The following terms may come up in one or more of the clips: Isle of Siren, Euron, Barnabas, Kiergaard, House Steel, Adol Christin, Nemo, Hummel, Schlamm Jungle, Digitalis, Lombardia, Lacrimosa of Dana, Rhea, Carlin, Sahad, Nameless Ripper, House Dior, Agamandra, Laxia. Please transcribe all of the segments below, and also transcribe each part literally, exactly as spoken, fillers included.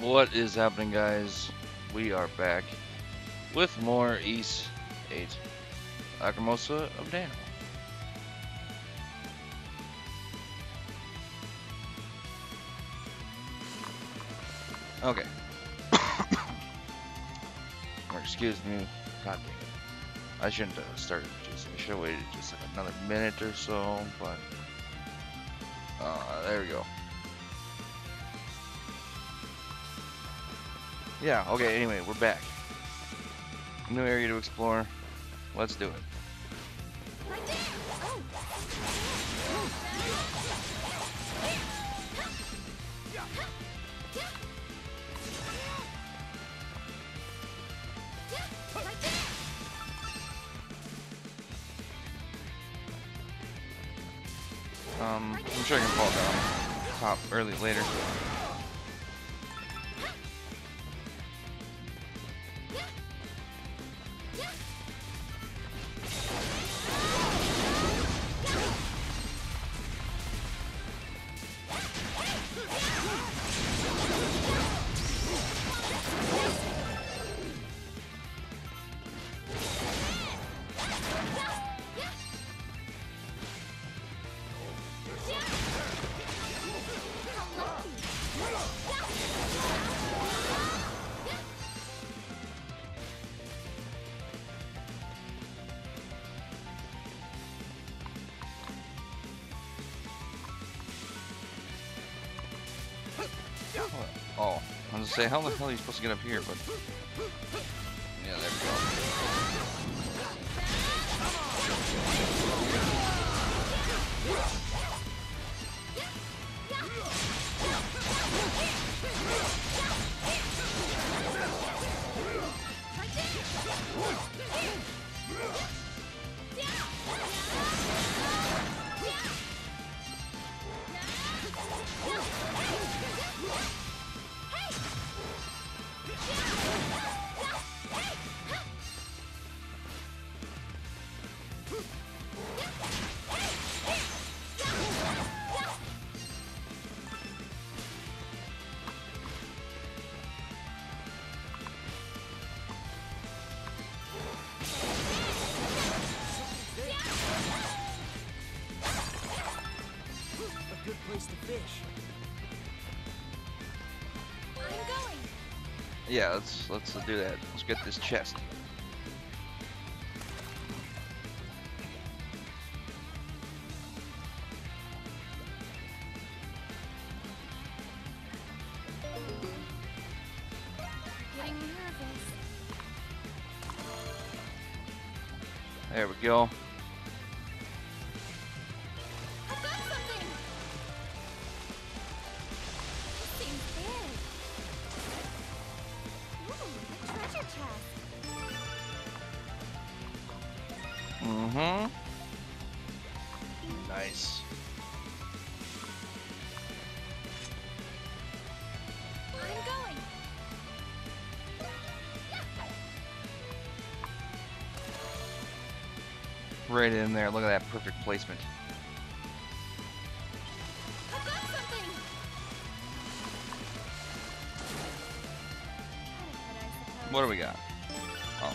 What is happening, guys? We are back with more Ys the eighth Lacrimosa of Dana. Okay. Excuse me. God dang it. I shouldn't have started just. I should have waited just like another minute or so, but uh, there we go. Yeah, okay, anyway, we're back. New area to explore. Let's do it. Um, I'm sure I can fall down top early later. Oh, I was gonna say, how the hell are you supposed to get up here? But yeah, there we go. Yeah, let's let's do that. Let's get this chest. Getting nervous. There we go. Mm-hmm. Nice. I'm going. Right in there. Look at that perfect placement. What do we got? Oh.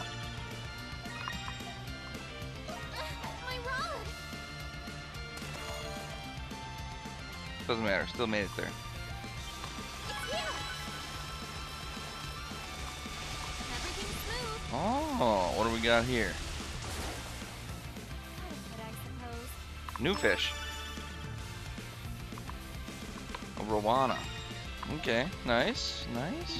Doesn't matter, still made it there. Oh, what do we got here? New fish. A Rowana. Okay, nice, nice.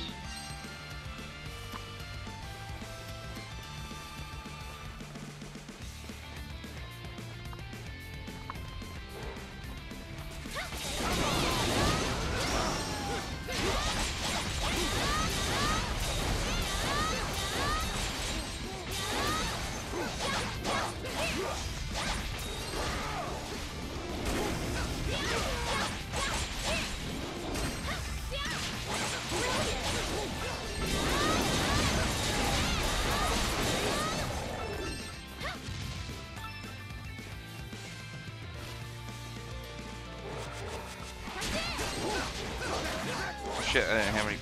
Shit, I didn't have any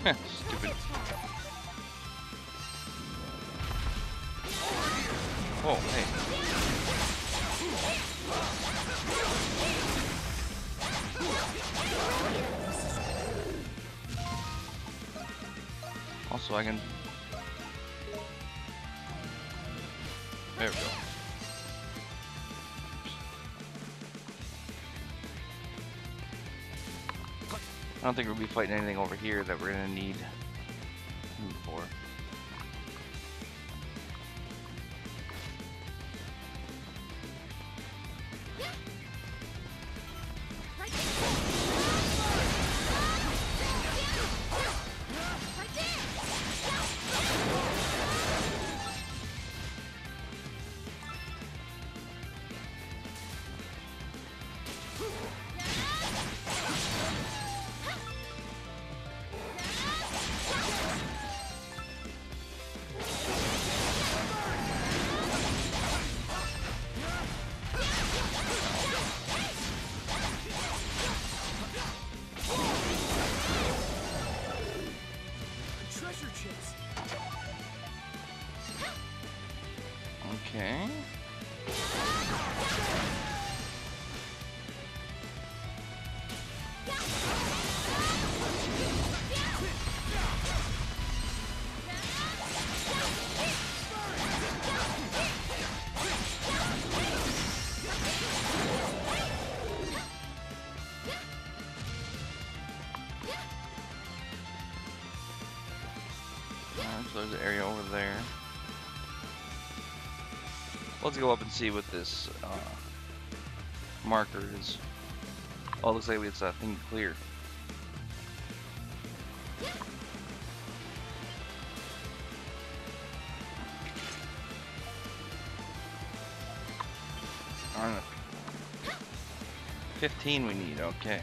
Stupid. Oh, hey. Also, I can... There we go. I don't think we'll be fighting anything over here that we're gonna need food for. Okay. Alright, so there's an area over there. Let's go up and see what this uh, marker is. Oh, it looks like it's a uh, thing clear. Darn it. fifteen we need, okay.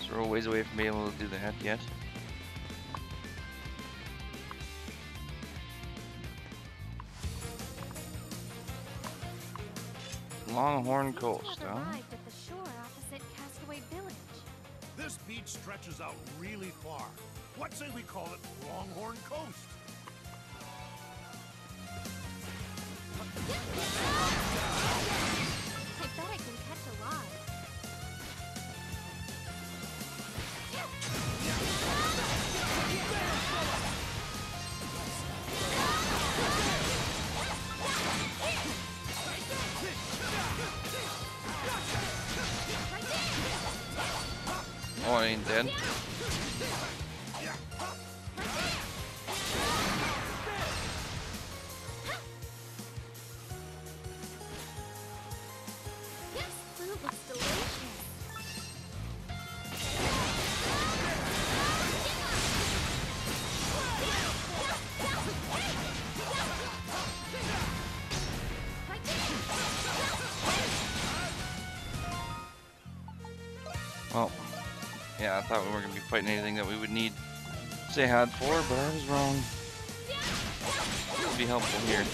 So we're a ways away from being able to do that yet. Longhorn Coast, huh? At the shore opposite Castaway Village. This beach stretches out really far. What say we call it Longhorn Coast? I bet I can catch a line. Oh, I ain't dead. Yeah, I thought we weren't going to be fighting anything that we would need Sahad for, but I was wrong. It would be helpful here.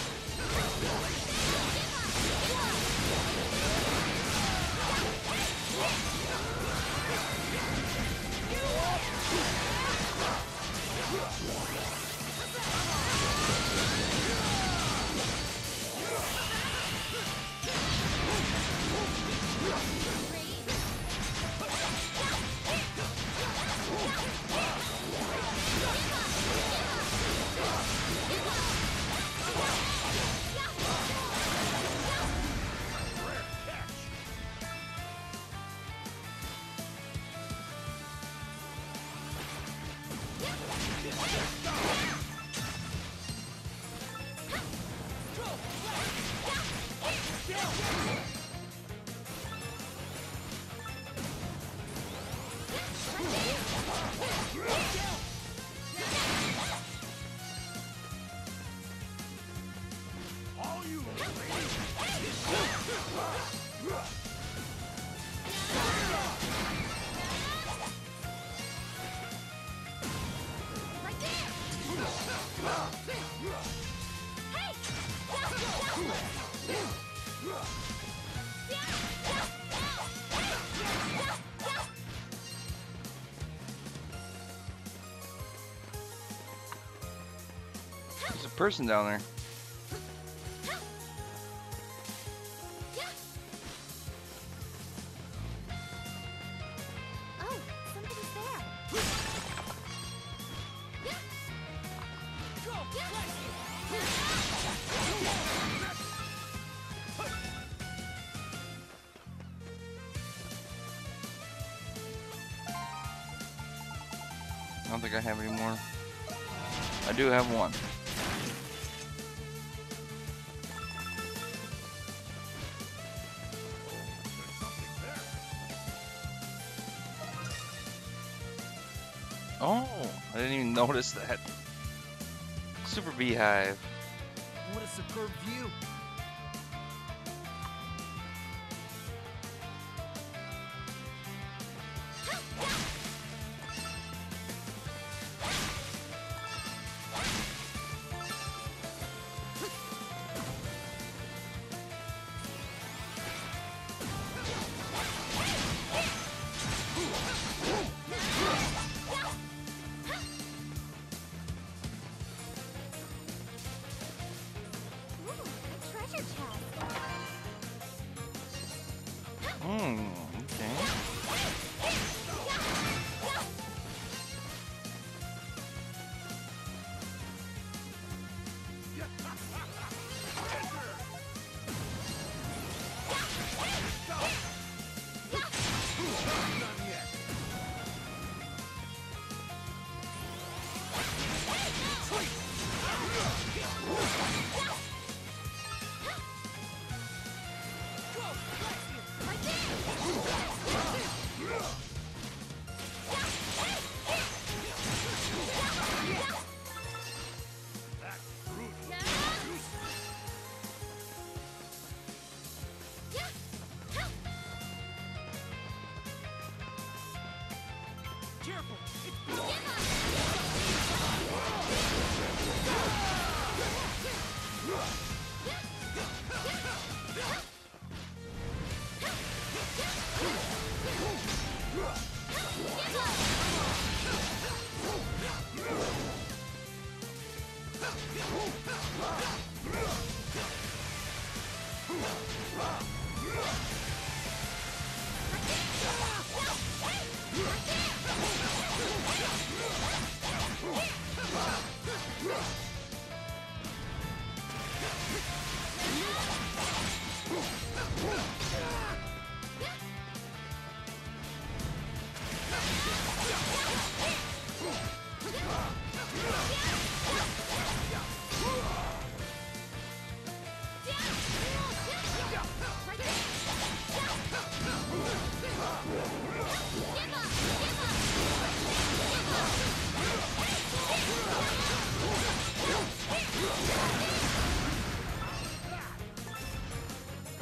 There's a person down there. I don't think I have any more. I do have one. Oh, I didn't even notice that. Super beehive. What a superb view.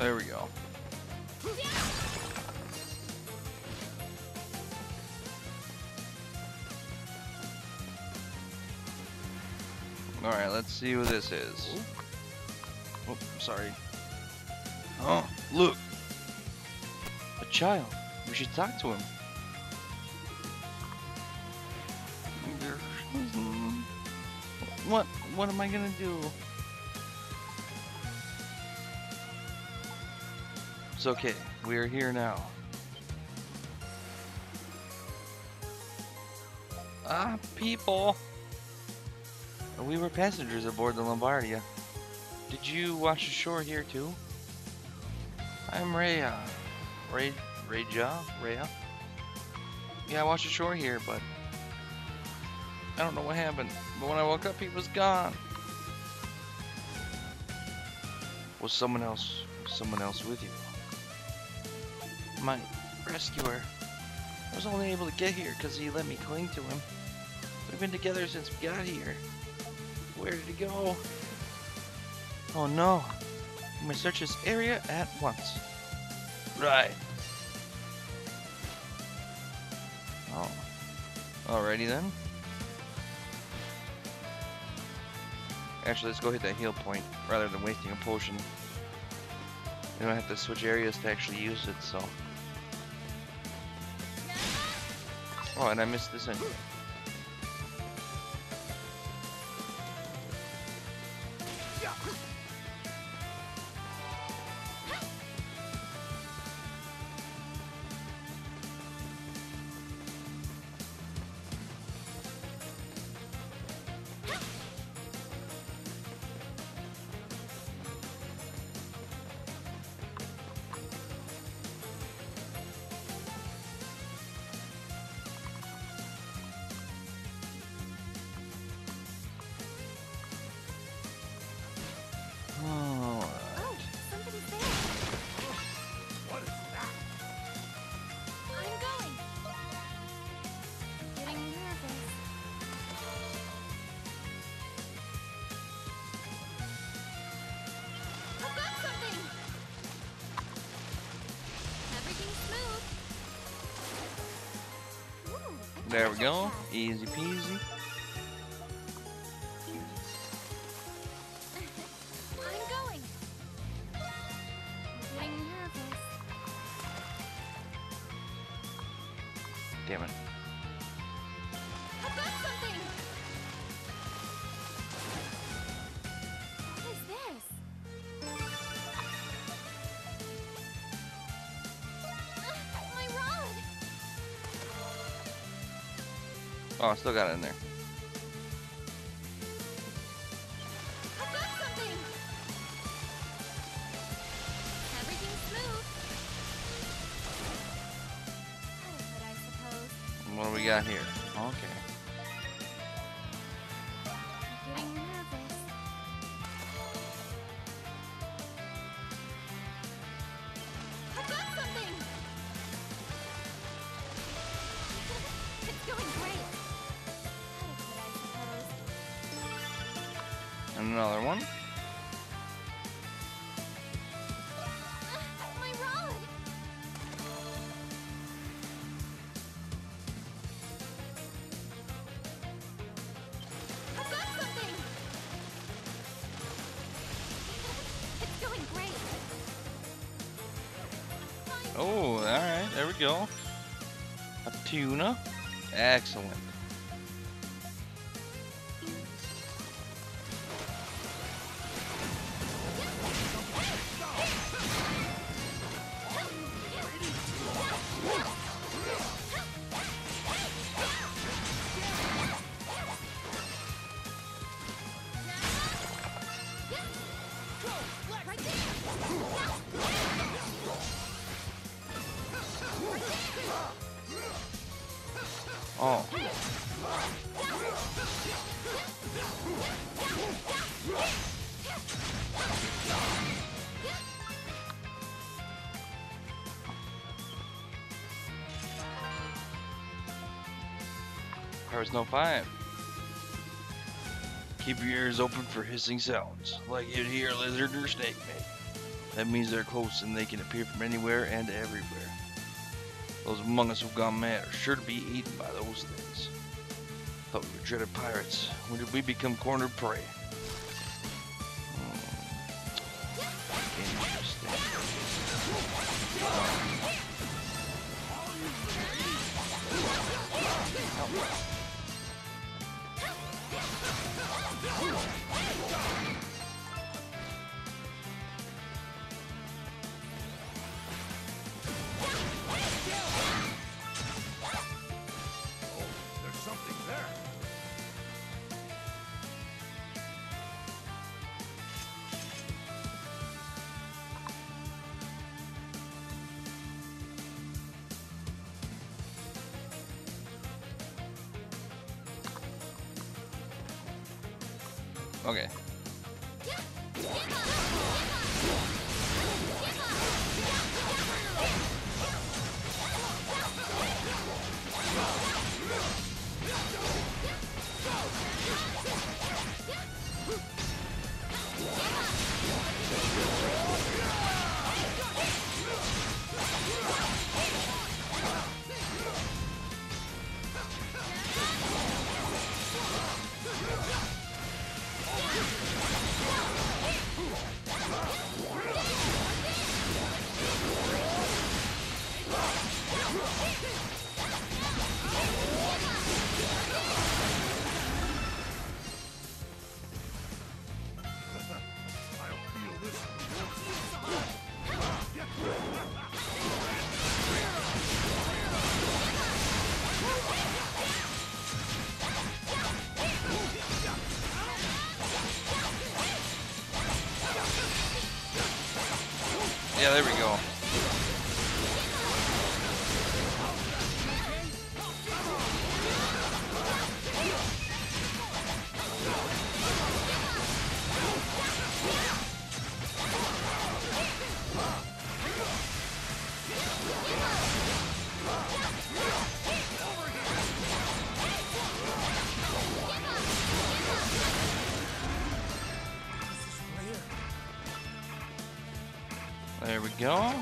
There we go. Alright, let's see who this is. Oh, sorry. Oh, look! A child. We should talk to him. What? What am I gonna do? It's okay, we are here now. Ah, people! We were passengers aboard the Lombardia. Did you watch the shore here too? I'm Rhea. Ray, Rayja? Rhea? Yeah, I watched the shore here, but I don't know what happened. But when I woke up, he was gone. Was someone else, someone else with you? My rescuer. I was only able to get here because he let me cling to him. We've been together since we got here. Where did he go? Oh no. I must search this area at once. Right. Oh. Alrighty then. Actually, let's go hit that heal point rather than wasting a potion. You don't have to switch areas to actually use it, so. Oh, and I missed this anyway. There we go, easy peasy. I'm going. I'm nervous. Damn it. I've got something. What is this? Uh, my rod. Oh, I still got it in there. I've got something. Everything's smooth. Oh, but I suppose. What do we got here? Okay. I'm nervous. I've got something. It's going great. And another one. My rod. I've got something. It's going great. Oh, all right, there we go. A tuna. Excellent. Oh. There's no five. Keep your ears open for hissing sounds, like you'd hear a lizard or snake make. That means they're close and they can appear from anywhere and everywhere. Those among us who've gone mad are sure to be eaten by those things. Thought we were dreaded pirates. When did we become cornered prey? Hmm. Interesting. Oh. Okay. Cool. Yeah, there we go. There we go.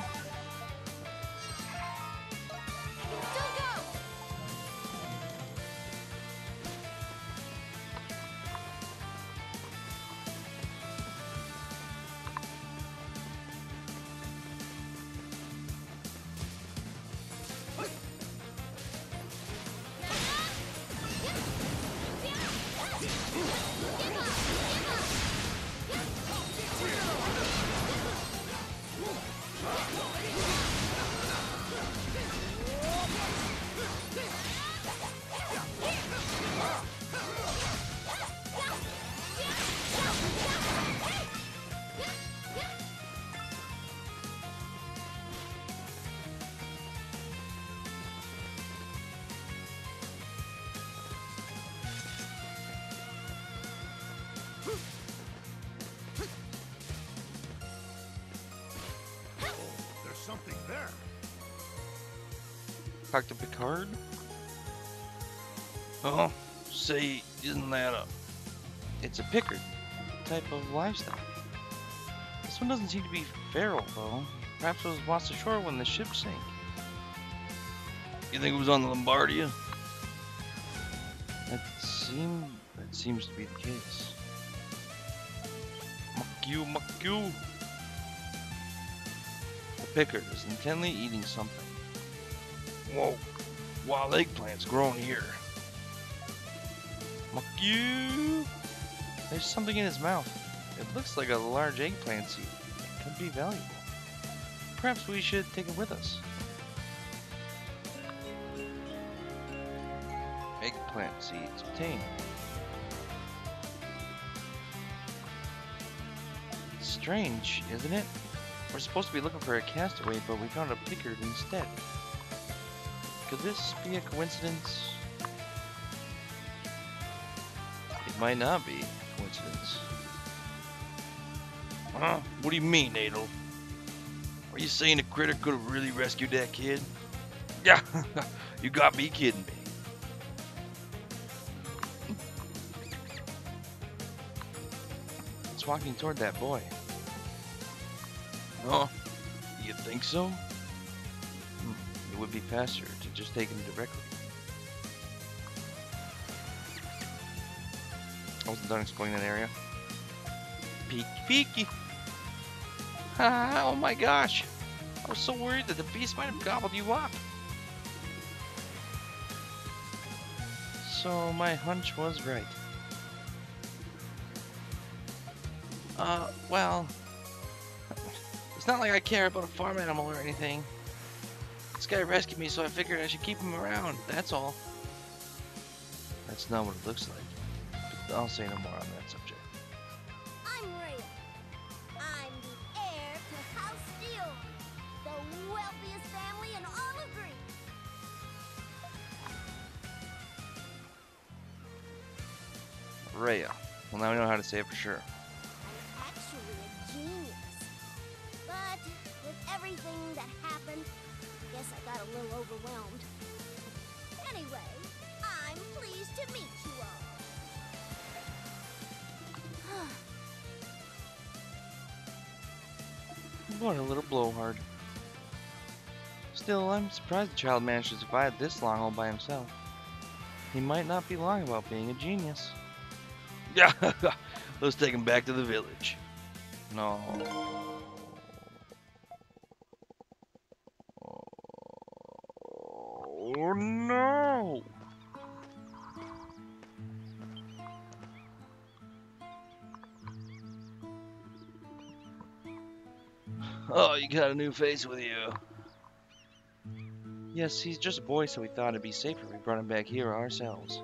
Something there. Talk to Picard. Oh, say, isn't that a? It's a Picard type of livestock. This one doesn't seem to be feral, though. Perhaps it was washed ashore when the ship sank. You think it was on the Lombardia? That seem that seems to be the case. Muck you, muck you. Pickard is intently eating something. Whoa, wild eggplant's growing here. Muck you! There's something in his mouth. It looks like a large eggplant seed. It could be valuable. Perhaps we should take it with us. Eggplant seeds obtained. It's strange, isn't it? We're supposed to be looking for a castaway, but we found a Picard instead. Could this be a coincidence? It might not be a coincidence. Huh? What do you mean, Adol? Are you saying the critter could have really rescued that kid? Yeah, you got me kidding me. It's walking toward that boy. Huh? You think so? Hmm. It would be faster to just take him directly. I wasn't done exploring that area. Peek, peeky! Ah, oh my gosh! I was so worried that the beast might have gobbled you up! So my hunch was right. Uh, well... It's not like I care about a farm animal or anything. This guy rescued me, so I figured I should keep him around, that's all. That's not what it looks like. But I'll say no more on that subject. I'm Ray. I'm the heir to House Steel, the wealthiest family in all of Greece. Rhea. Well, now we know how to say it for sure. Everything that happened, I guess I got a little overwhelmed. Anyway, I'm pleased to meet you all. What a little blowhard. Still, I'm surprised the child managed to survive this long all by himself. He might not be lying about being a genius. Yeah, let's take him back to the village. No. Oh no! Oh, you got a new face with you. Yes, he's just a boy, so we thought it'd be safer if we brought him back here ourselves.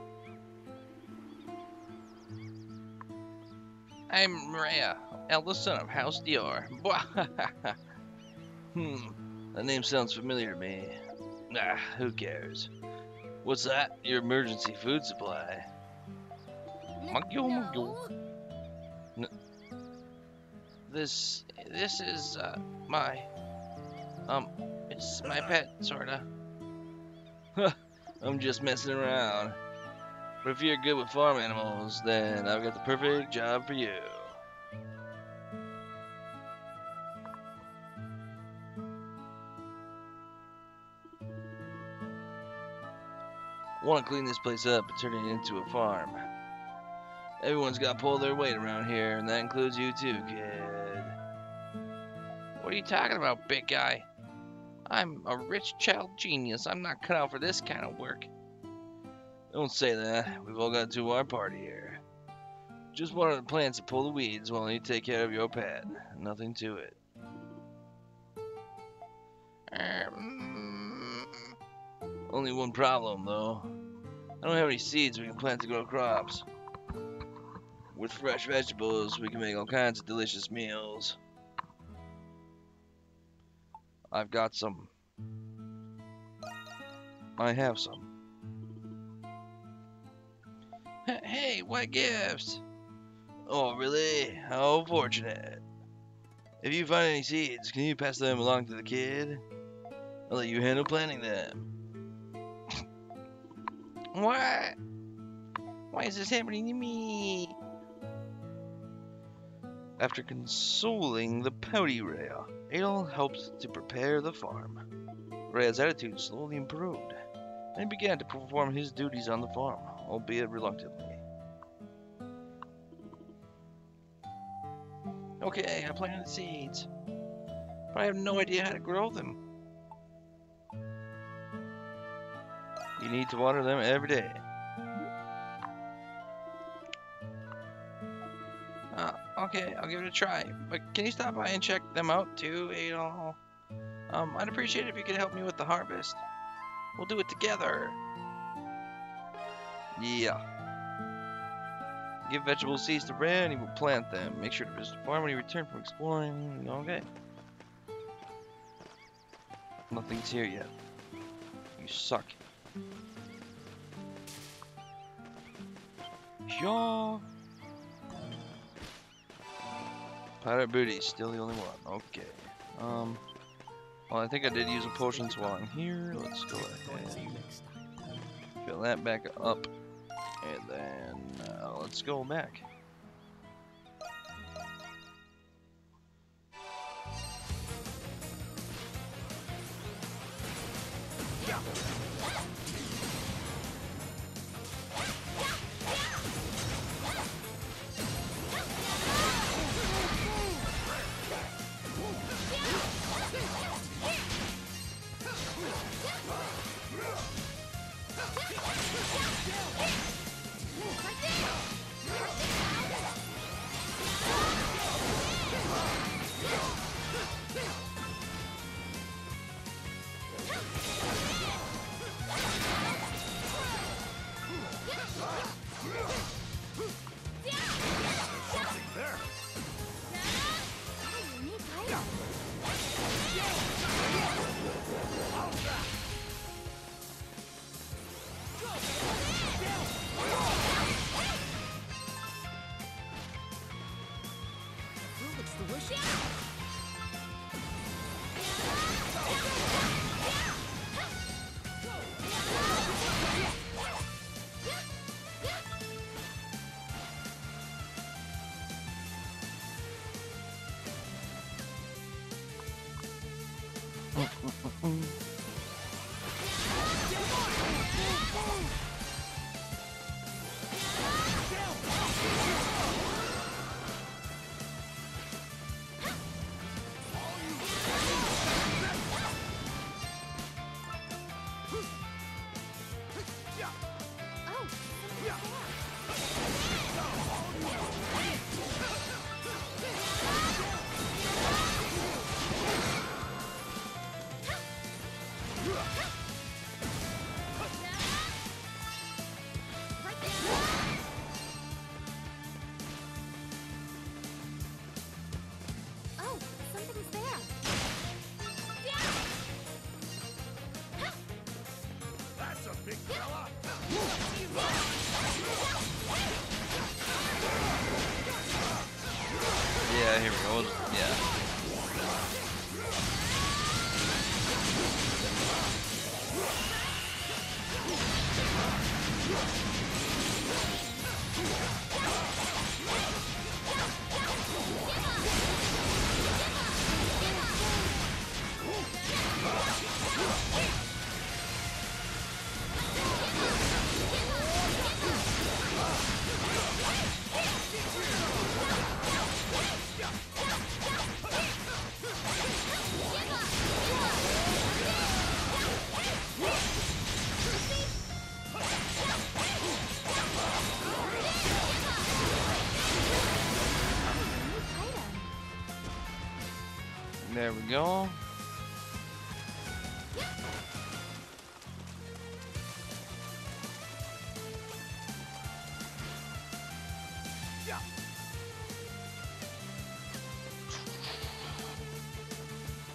I'm Rhea, eldest son of House Dior. Hmm, that name sounds familiar to me. Ah, who cares? What's that? Your emergency food supply. No. No. This, this is, uh, my, um, it's my pet, sorta. Huh, I'm just messing around. But if you're good with farm animals, then I've got the perfect job for you. Want to clean this place up and turn it into a farm. Everyone's got to pull their weight around here, and that includes you too, kid. What are you talking about, big guy? I'm a rich child genius. I'm not cut out for this kind of work. Don't say that. We've all got to our part here. Just water the plants and pull the weeds while you take care of your pet. Nothing to it. Um, only one problem, though. I don't have any seeds we can plant to grow crops. With fresh vegetables, we can make all kinds of delicious meals. I've got some. I have some. Hey, what gifts? Oh, really? How fortunate. If you find any seeds, can you pass them along to the kid? I'll let you handle planting them. What? Why is this happening to me? After consoling the pouty Rhea, Adol helped to prepare the farm. Rhea's attitude slowly improved, and he began to perform his duties on the farm, albeit reluctantly. Okay, I planted the seeds, but I have no idea how to grow them. You need to water them every day. Okay, I'll give it a try, but can you stop by and check them out too, Adol? Um, I'd appreciate it if you could help me with the harvest. We'll do it together. Yeah. Give vegetable seeds to Rhea and he will plant them. Make sure to visit the farm when you return from exploring. Okay. Nothing's here yet. You suck. Sure. Pirate booty, still the only one. Okay. Um. Well, I think I did use a potion, so while I'm here, let's go ahead and fill that back up, and then uh, let's go back. shield. Yeah. There we go.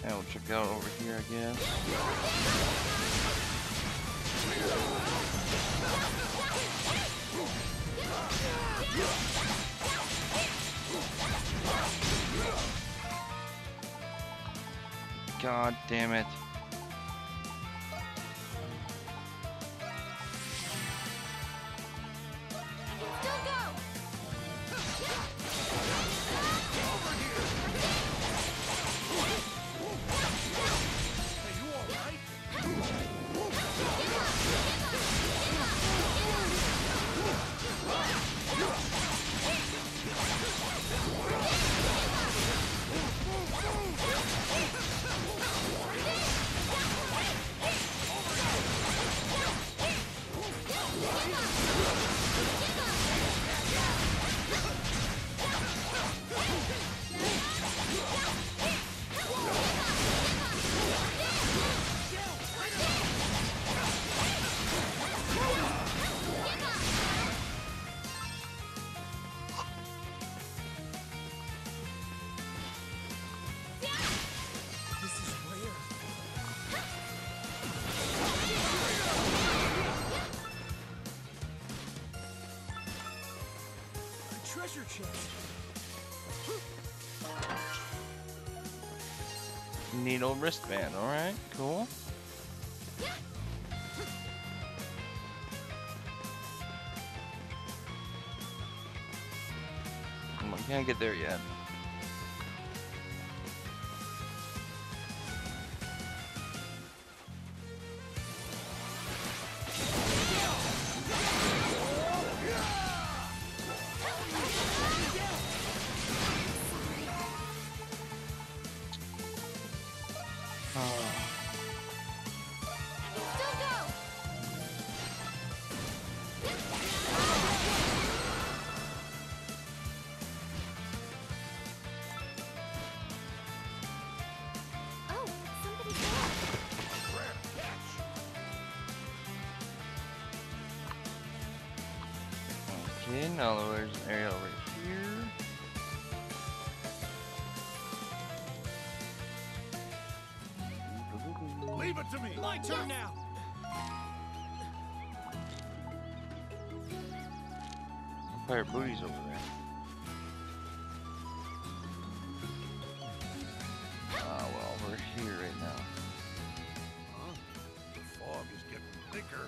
And we'll check out over here, I guess. God damn it. Needle wristband, alright, cool. Come on, can't get there yet. Now there's an area over here. Leave it to me. My turn now. Empire booties over there. Ah, uh, well, we're here right now. Huh? The fog is getting thicker.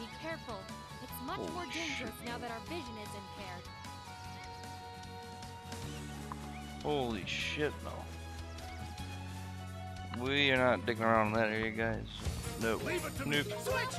Be careful. It's much oh, more dangerous shit. Now that our vision is impaired. Holy shit, no. We are not digging around in that area, guys. Nope. Leave it to nope. Me. Switch.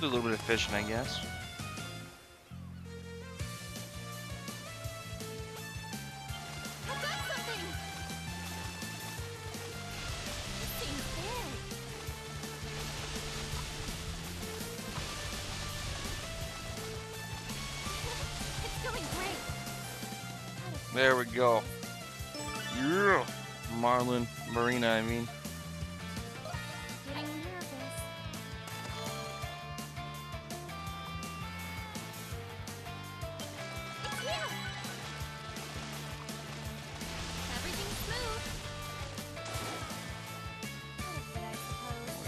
do a little bit of fishing, I guess. There we go. Yeah. Marlin, Marina, I mean.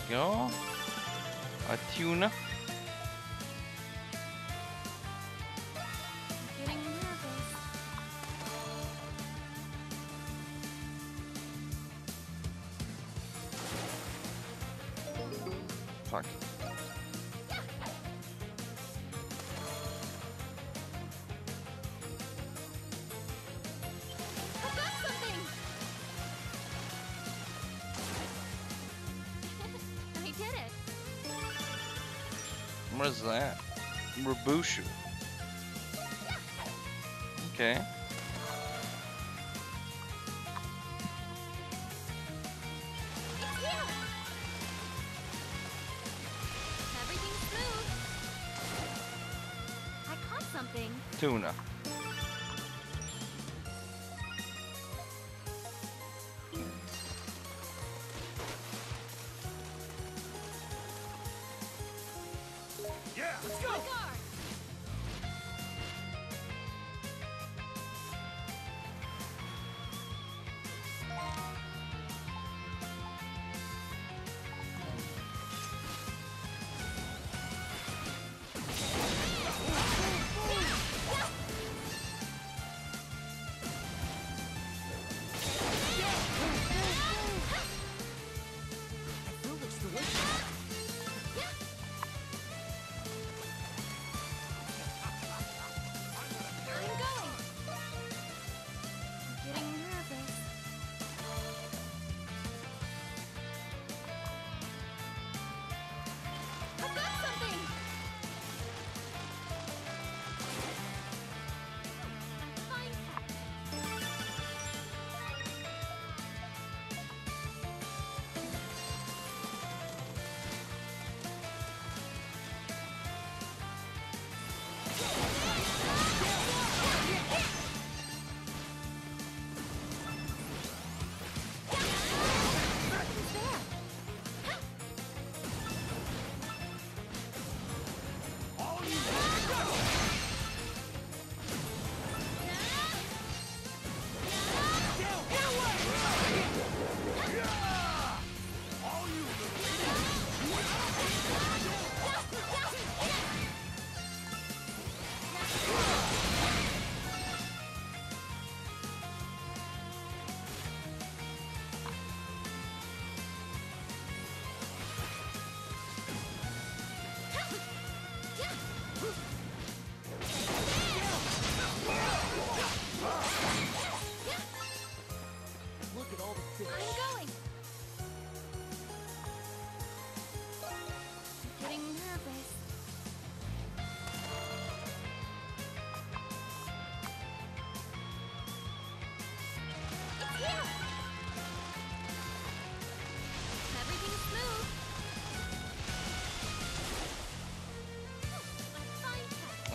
Go. A tuna. Fuck. What is that? Ribushu. Okay. Everything's smooth. I caught something. Tuna.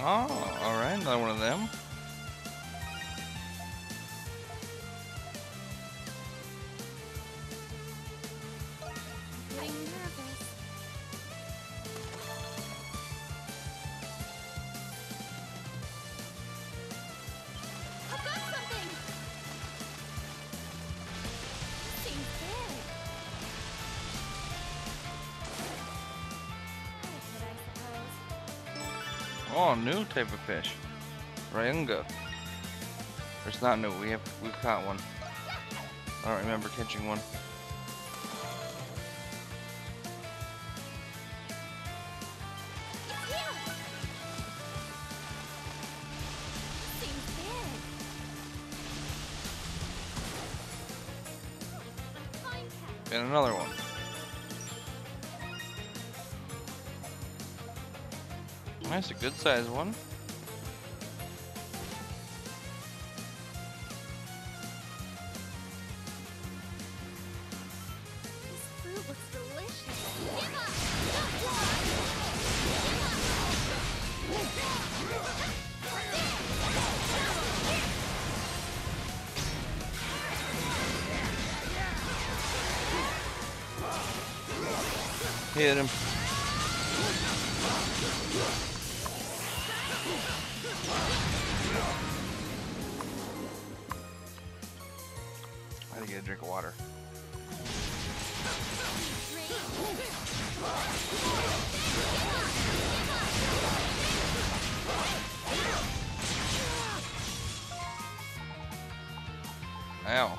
Oh, alright, another one of them. Oh, new type of fish, Rayunga. It's not new. We have we've caught one. I don't remember catching one. And another one. That's a good sized one. Hit him. I gotta get a drink of water. Ow.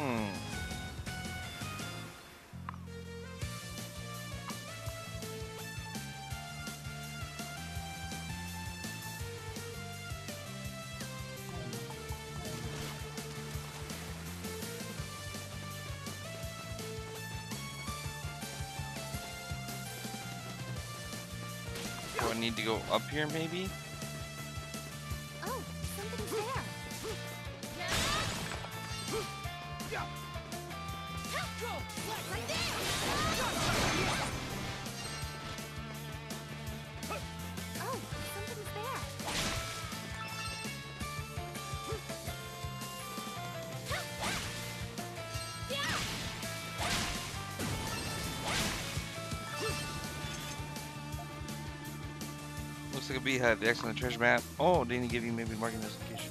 Hmm. Do I need to go up here maybe? Like a beehive, the X on the treasure map. Oh, didn't he give you maybe marking this location?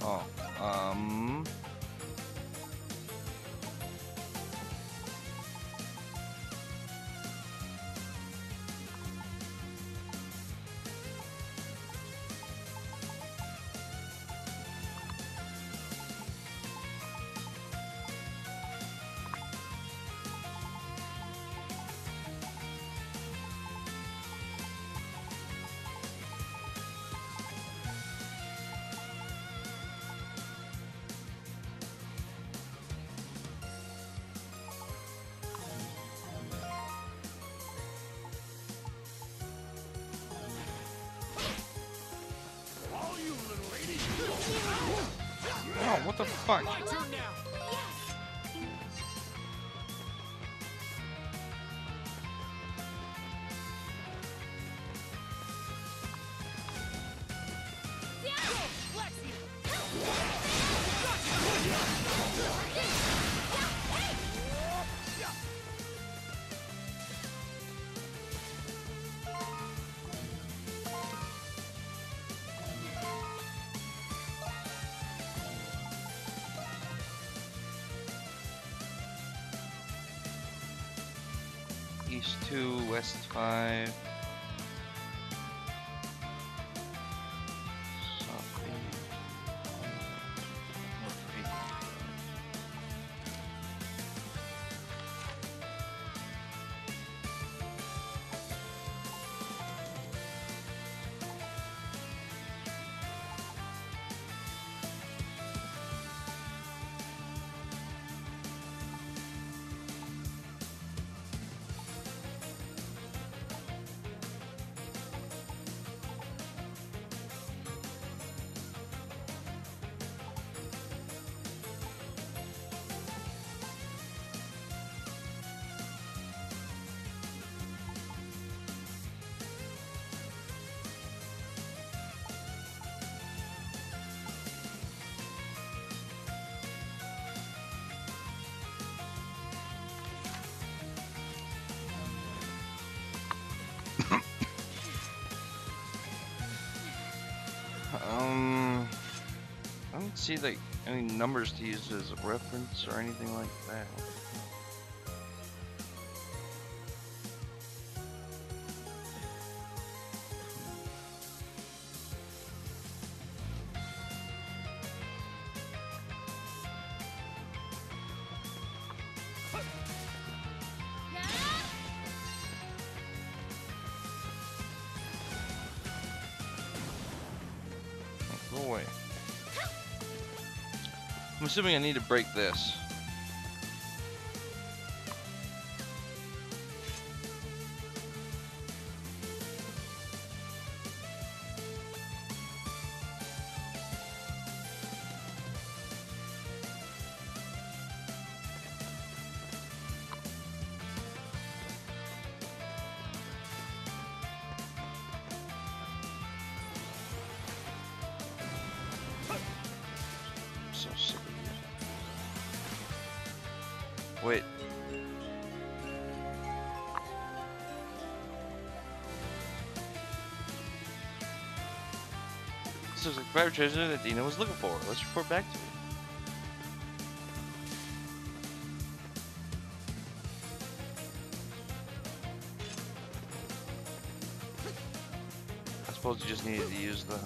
Oh, um. What the fuck? east two, west five. See, like, any numbers to use as a reference or anything like that. I'm assuming I need to break this. Fire treasure that Dina was looking for. Let's report back to me. I suppose you just needed to use the,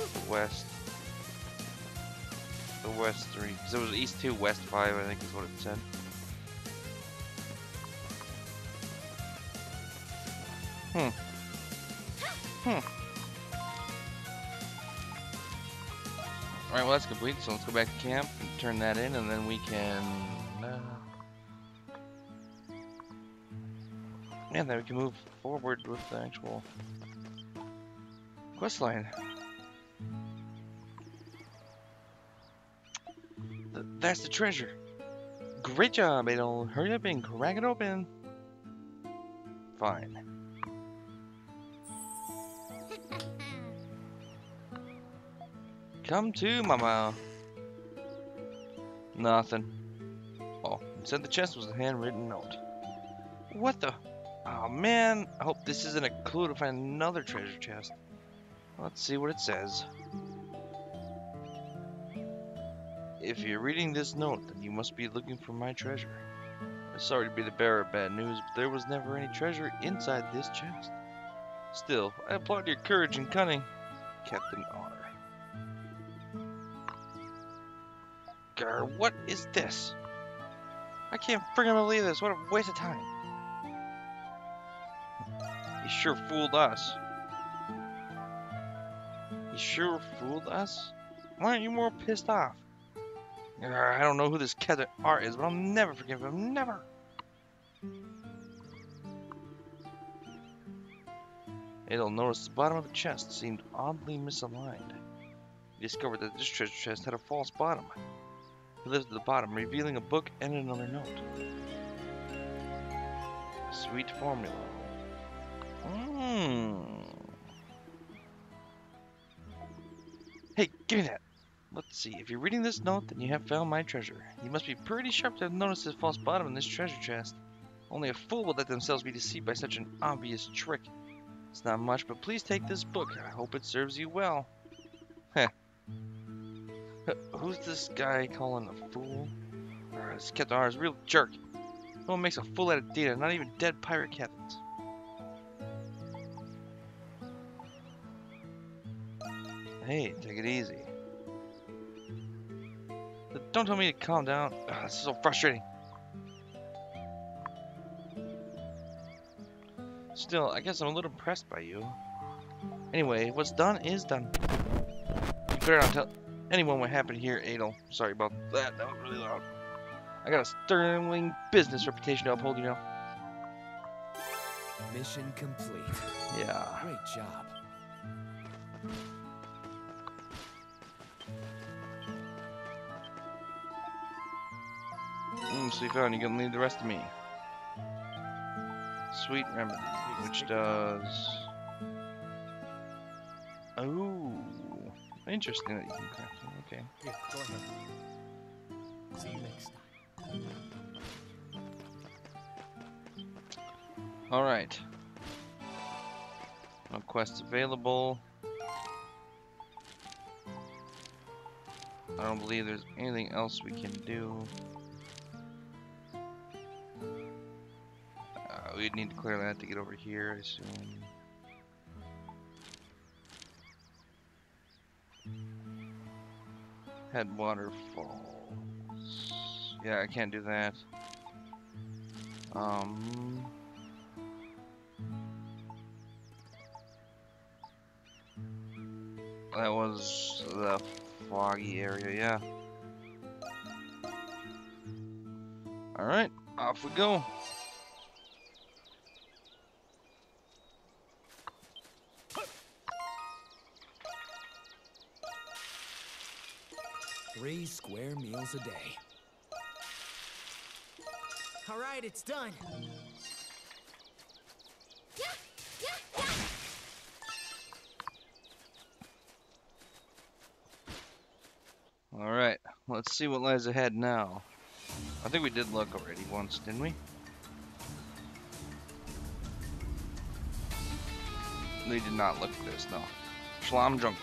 the west, the west three. Because it was east two, west five. I think is what it said. Hmm. Hmm. Alright, well that's complete, so let's go back to camp and turn that in, and then we can... Uh... Yeah, then we can move forward with the actual quest line. Th that's the treasure! Great job, Adol. Hurry up and crack it open! Fine. Come to, Mama. Nothing. Oh, said the chest was a handwritten note. What the? Oh man, I hope this isn't a clue to find another treasure chest. Let's see what it says. If you're reading this note, then you must be looking for my treasure. I'm sorry to be the bearer of bad news, but there was never any treasure inside this chest. Still, I applaud your courage and cunning, Captain Honor. What is this? I can't friggin' believe this. What a waste of time. He sure fooled us. He sure fooled us? Why aren't you more pissed off? Arr, I don't know who this Captain Art is, but I'll never forgive him. Never. It'll notice the bottom of the chest seemed oddly misaligned. He discovered that this treasure chest had a false bottom. He lifted the bottom, revealing a book and another note. Sweet formula. Mm. Hey, give me that. Let's see. If you're reading this note, then you have found my treasure. You must be pretty sharp to have noticed this false bottom in this treasure chest. Only a fool would let themselves be deceived by such an obvious trick. It's not much, but please take this book. I hope it serves you well. Heh. Who's this guy calling a fool? Agamandra has kept ours real jerk. No one makes a fool out of Dana, not even dead pirate captains. Hey, take it easy. But don't tell me to calm down. Ugh, this is so frustrating. Still, I guess I'm a little impressed by you. Anyway, what's done is done. You better not tell anyone what happened here, Adol. Sorry about that. That was really loud. I got a sterling business reputation to uphold, you know. Mission complete. Yeah. Great job. Mm, so you found you gonna need the rest of me. Sweet remedy, which does. Oh, interesting that you can craft them. Okay. Yeah, go ahead. See you next time. All right. No quests available. I don't believe there's anything else we can do. Uh, we'd need to clear that to get over here, I assume. Headwater Falls. Yeah, I can't do that. Um. That was the foggy area, yeah. Alright, off we go. Three square meals a day. All right, it's done. Yeah, yeah, yeah. All right, let's see what lies ahead now. I think we did look already once, didn't we? They did not look at this, no. Schlamm Jungle.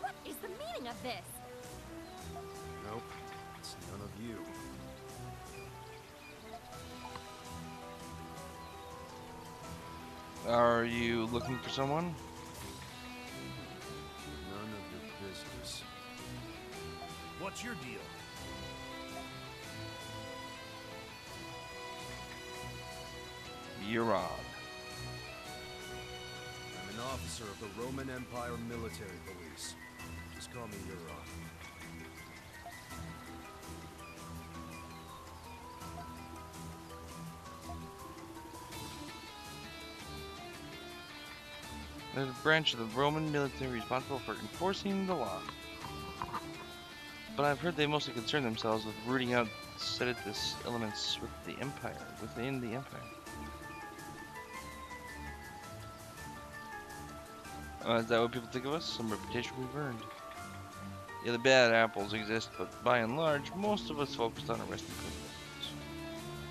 What is the meaning of this? Nope, it's none of you. Are you looking for someone? None of your business. What's your deal? You're on. Officer of the Roman Empire Military Police. Just call me Euron. There's a branch of the Roman military responsible for enforcing the law. But I've heard they mostly concern themselves with rooting out seditious elements with the Empire, within the Empire. Uh, is that what people think of us? Some reputation we've earned. Yeah, the bad apples exist, but by and large, most of us focused on arresting criminals.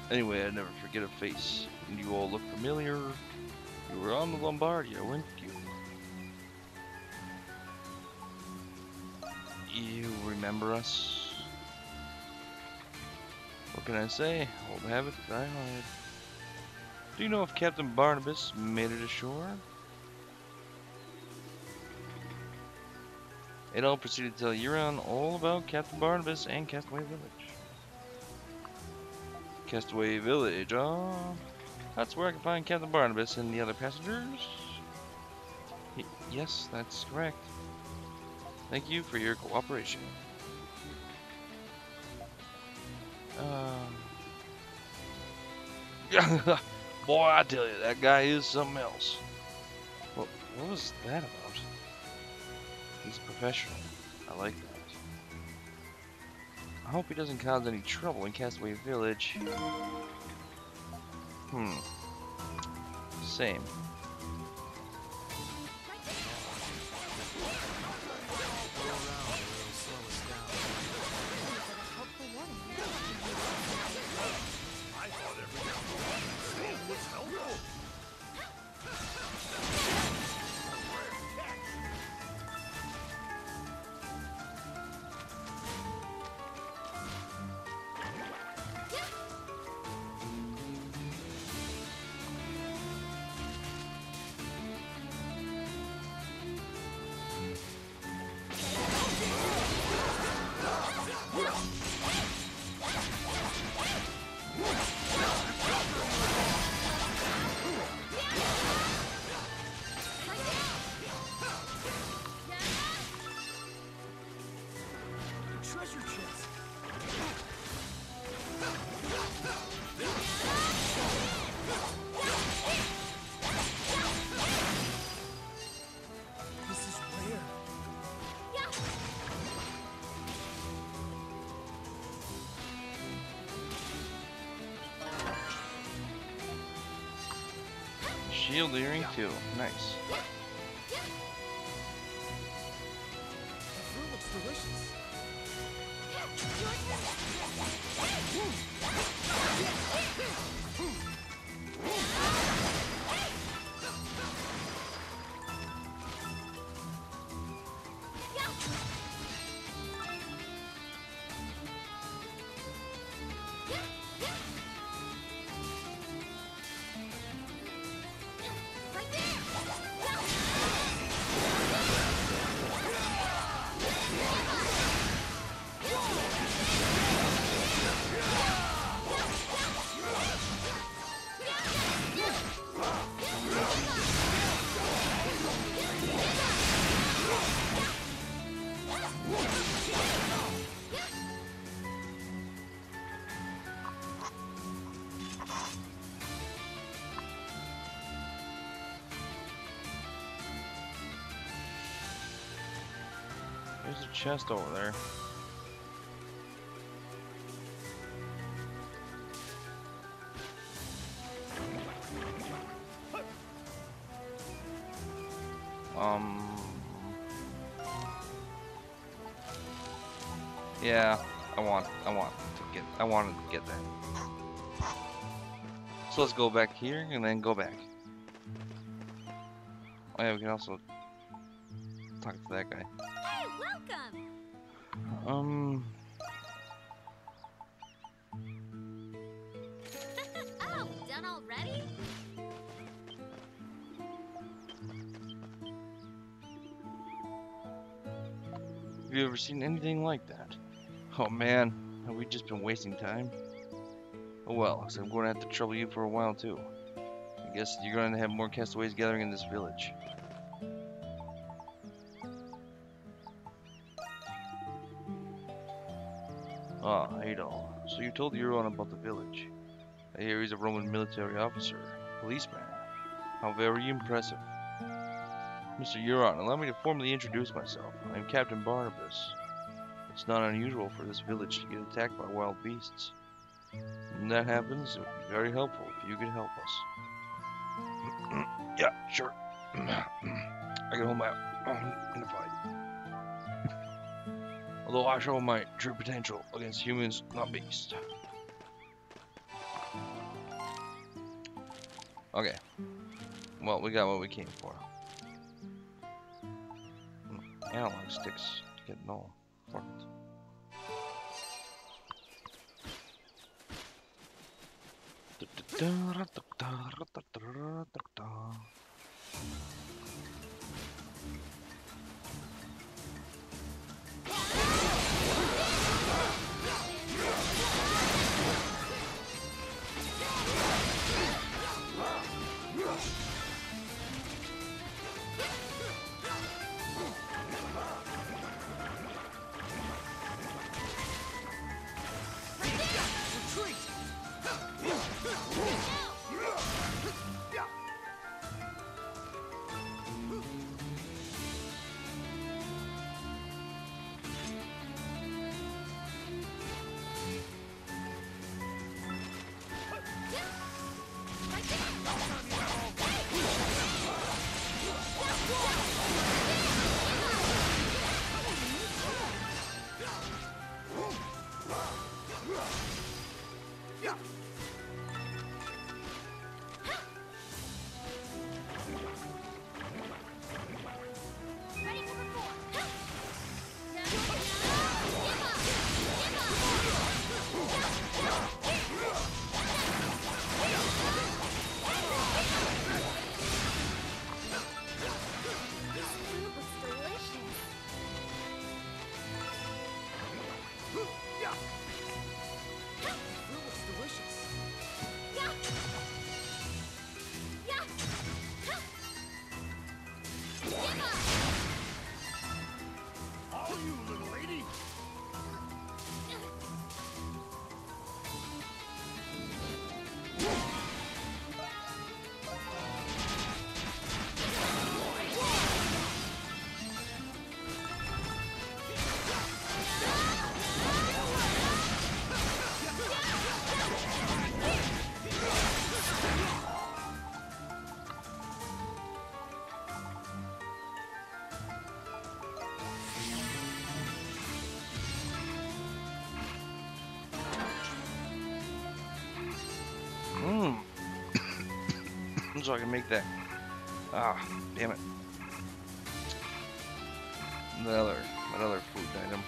Anyway, I never forget a face. And you all look familiar. You were on the Lombardia, weren't you? You remember us? What can I say? Old habits die hard. Do you know if Captain Barnabas made it ashore? Adol proceeded to tell Euron all about Captain Barnabas and Castaway Village. Castaway Village, oh. That's where I can find Captain Barnabas and the other passengers. Y yes, that's correct. Thank you for your cooperation. Um, boy, I tell you, that guy is something else. What, what was that about? He's a professional. I like that. I hope he doesn't cause any trouble in Castaway Village. Hmm. Same. Shield earring too. Nice. There's a chest over there. Um. Yeah, I want, I want to get, I wanted to get that. So let's go back here and then go back. Oh yeah, we can also talk to that guy. Um. Oh, done already? Have you ever seen anything like that? Oh man, have we just been wasting time? Oh well, so I'm going to have to trouble you for a while too. I guess you're going to have more castaways gathering in this village. Ah, Adol. So you told Euron about the village. I hear he's a Roman military officer, policeman. How very impressive. Mister Euron, allow me to formally introduce myself. I am Captain Barnabas. It's not unusual for this village to get attacked by wild beasts. When that happens, it would be very helpful if you could help us. Yeah, sure. I can hold my own in a fight. Although I show my true potential against humans, not beasts. Okay. Well, we got what we came for. Analog sticks getting all fucked. so I can make that. Ah, damn it. Another, another food item.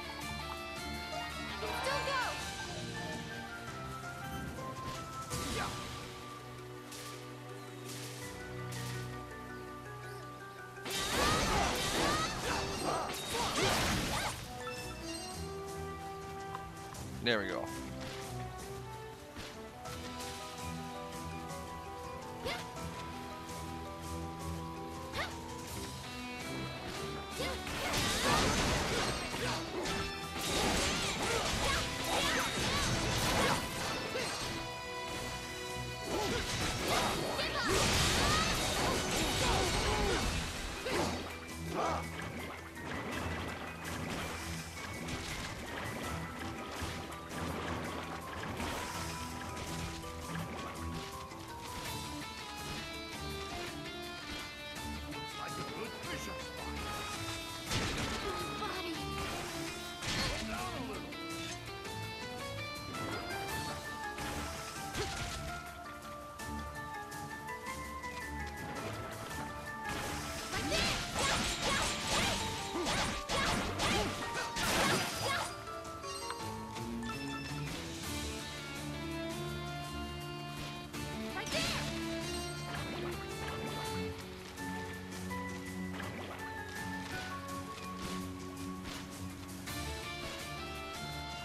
I can still go. Yeah. There we go.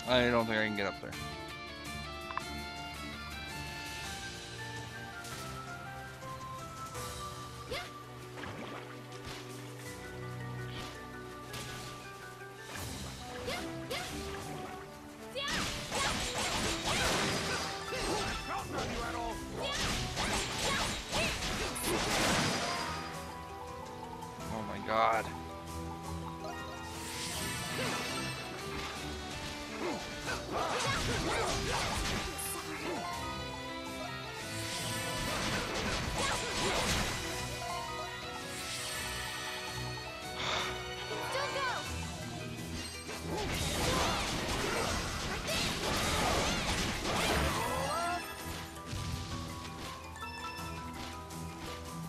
I don't think I can get up there. Oh my God.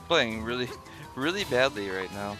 Playing really, really badly right now.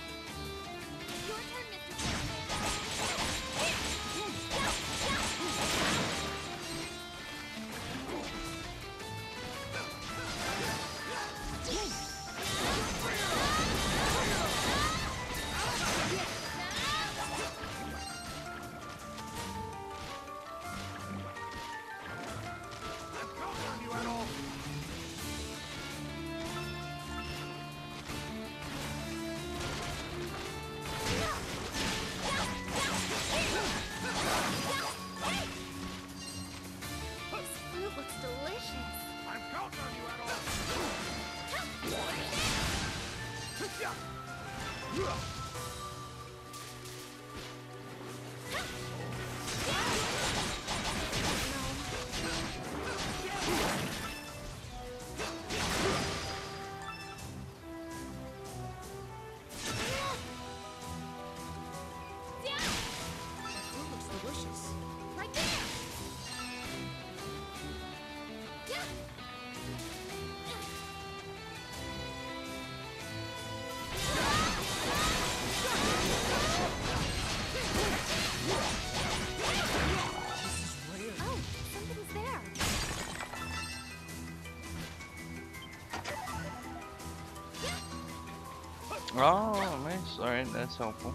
Oh, nice. All right, that's helpful.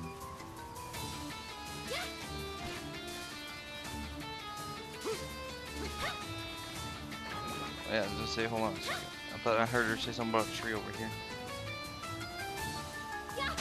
Yeah, I was gonna say, hold on a second. I thought I heard her say something about a tree over here. Yeah.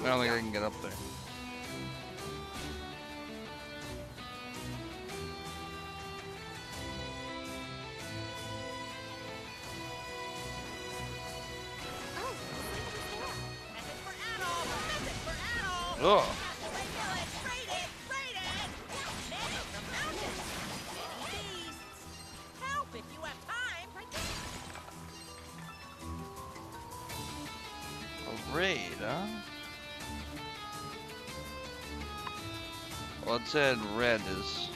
I don't think I can get up there. Oh. A raid, huh? Well, it said red is...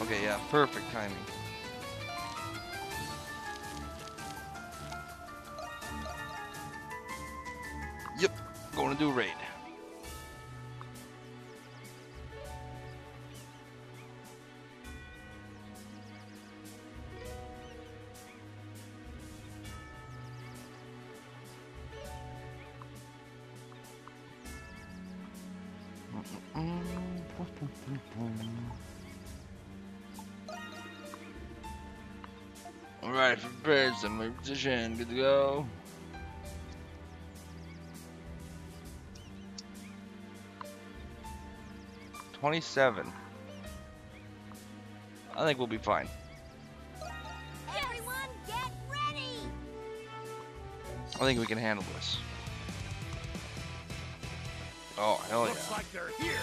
Okay, yeah, perfect timing. Yep, going to do raid. Alright, prepared, I'm in my position, good to go. twenty-seven. I think we'll be fine. Everyone get ready. I think we can handle this. Oh, hell yeah. Looks like they're here.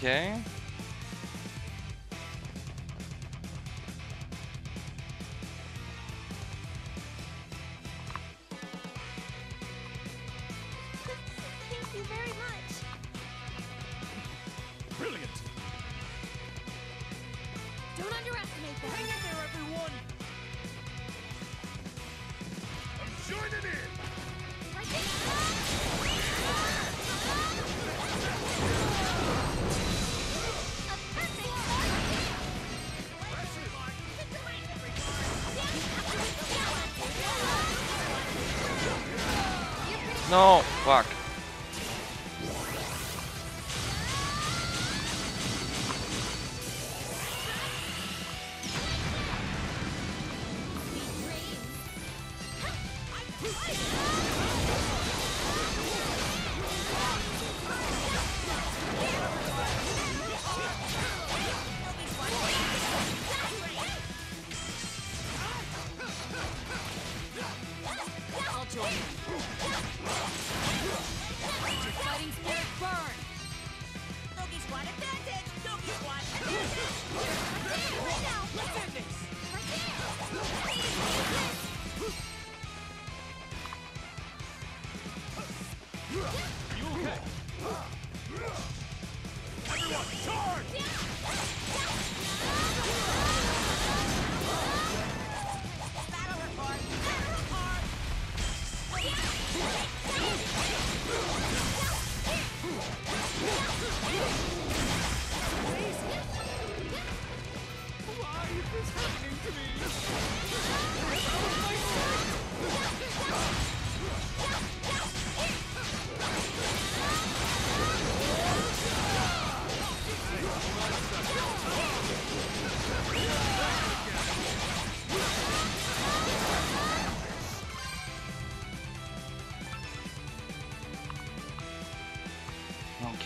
Okay. Thank you very much. Brilliant. Don't underestimate them. Hang in there, everyone. I'm joining in. No, fuck. I'll join you.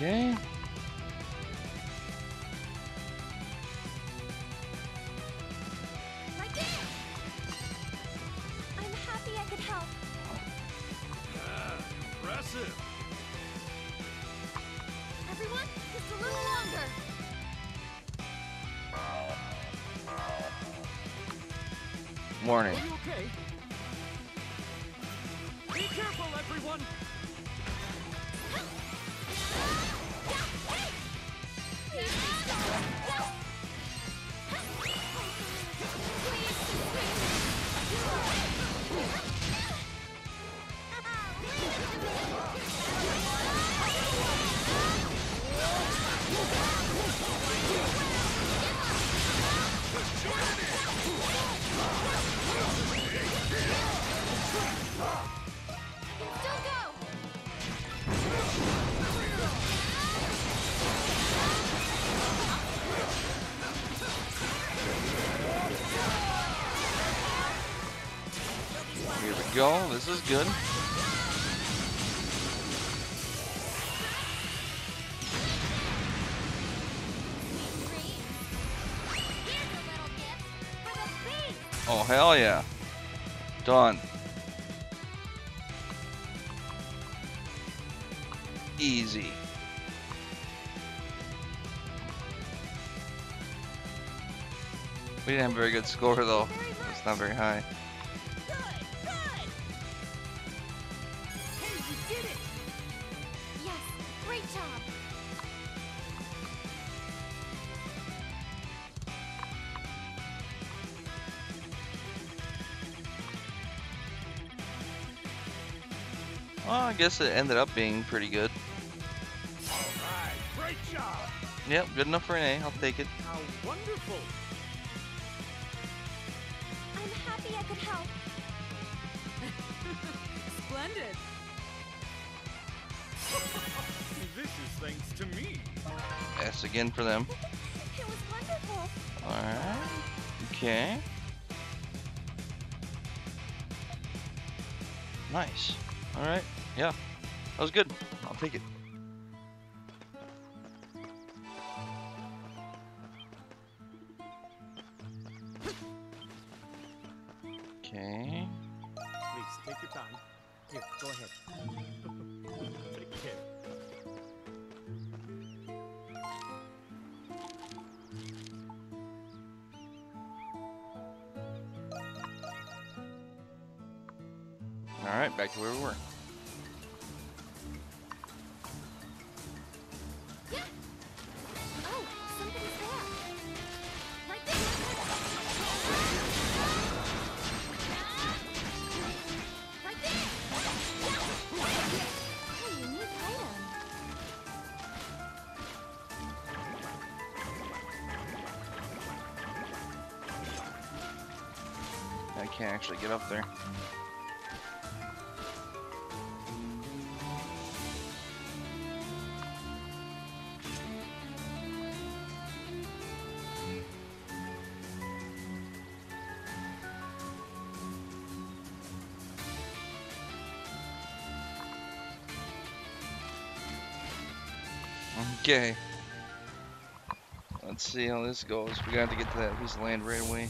Okay. Warning. Okay? Be careful, everyone. Go, this is good. Oh, hell yeah. Done. Easy. We didn't have a very good score though. It's not very high. I guess it ended up being pretty good. All right, great job. Yep, good enough for an A. I'll take it. How wonderful! I'm happy I could help. Splendid. This is thanks to me. S again for them. It was wonderful. All right. Okay. Nice. All right. Yeah, that was good. I'll take it. Okay. Please take your time. Here, go ahead. Take care. All right, back to where we were. Can't actually get up there. Okay. Let's see how this goes. We're gonna have to get to that piece of land right away.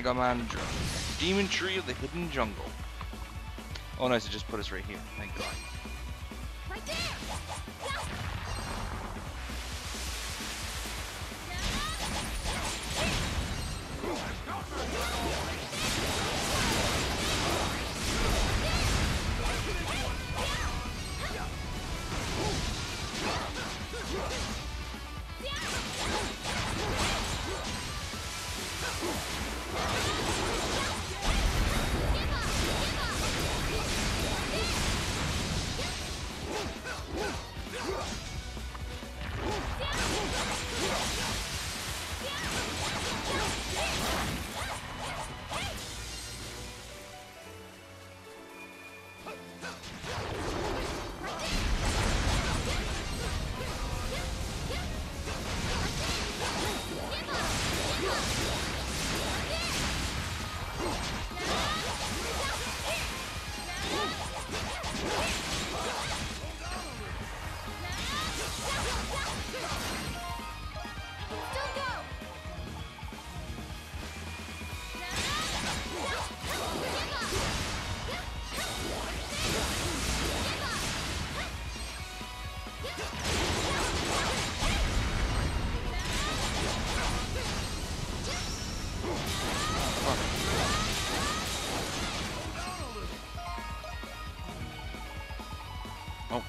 Agamandra, Demon Tree of the Hidden Jungle. Oh, nice, it just put us right here. Thank God. Right there. Oh.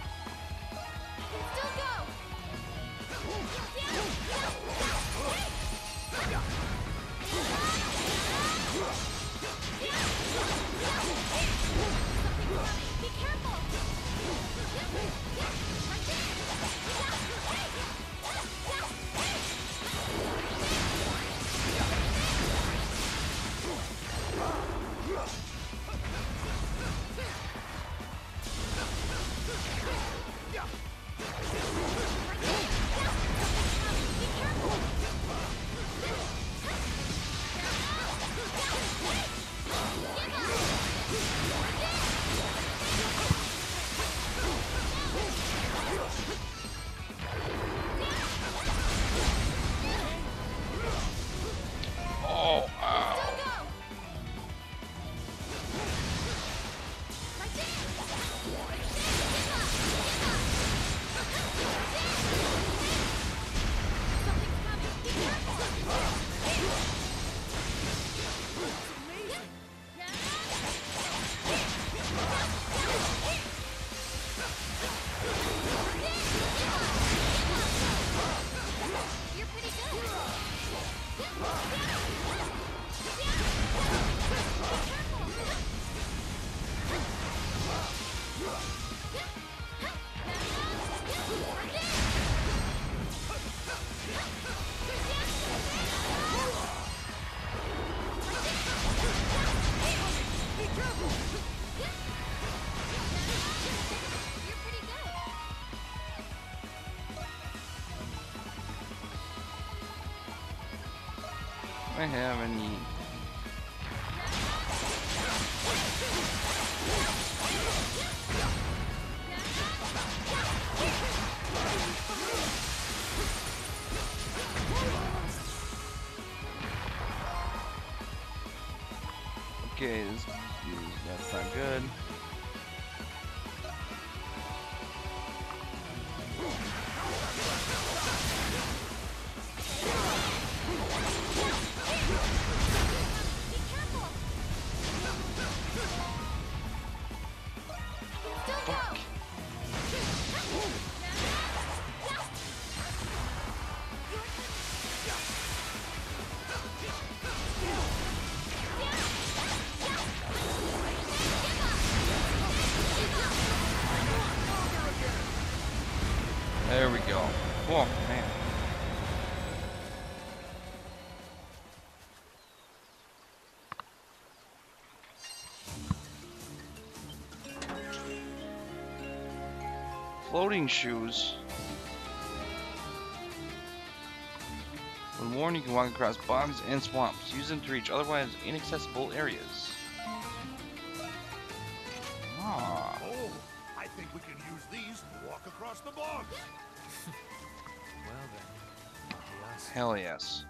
I have any okay, this, that's not good. There we go. Oh, man. Floating shoes. When worn, you can walk across bogs and swamps. Use them to reach otherwise inaccessible areas. Ah. Oh, I think we can use these to walk across the bog. Well then, yes. Hell yes. Whoa!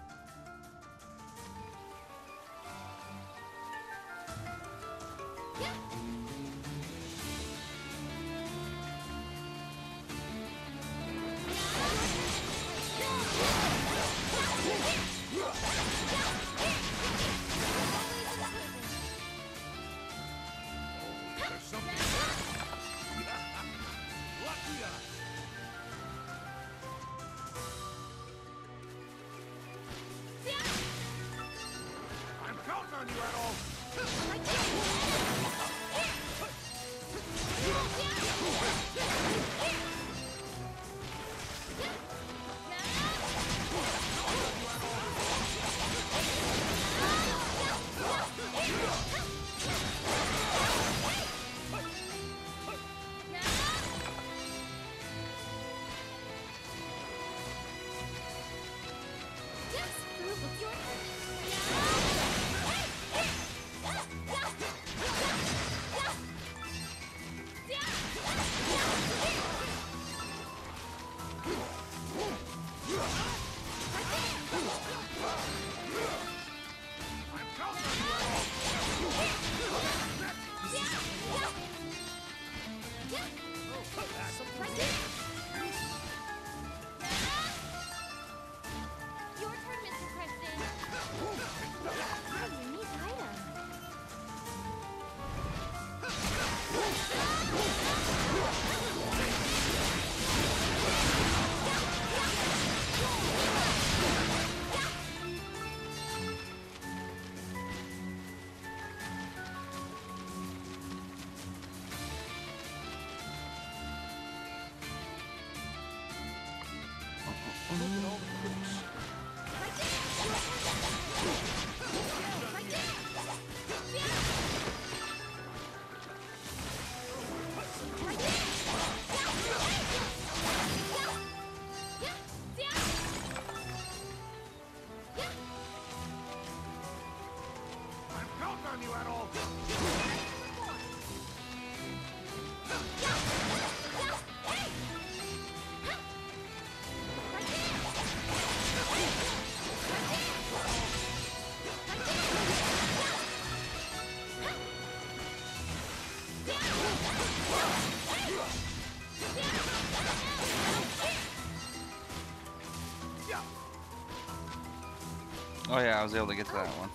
Oh yeah, I was able to get to that one.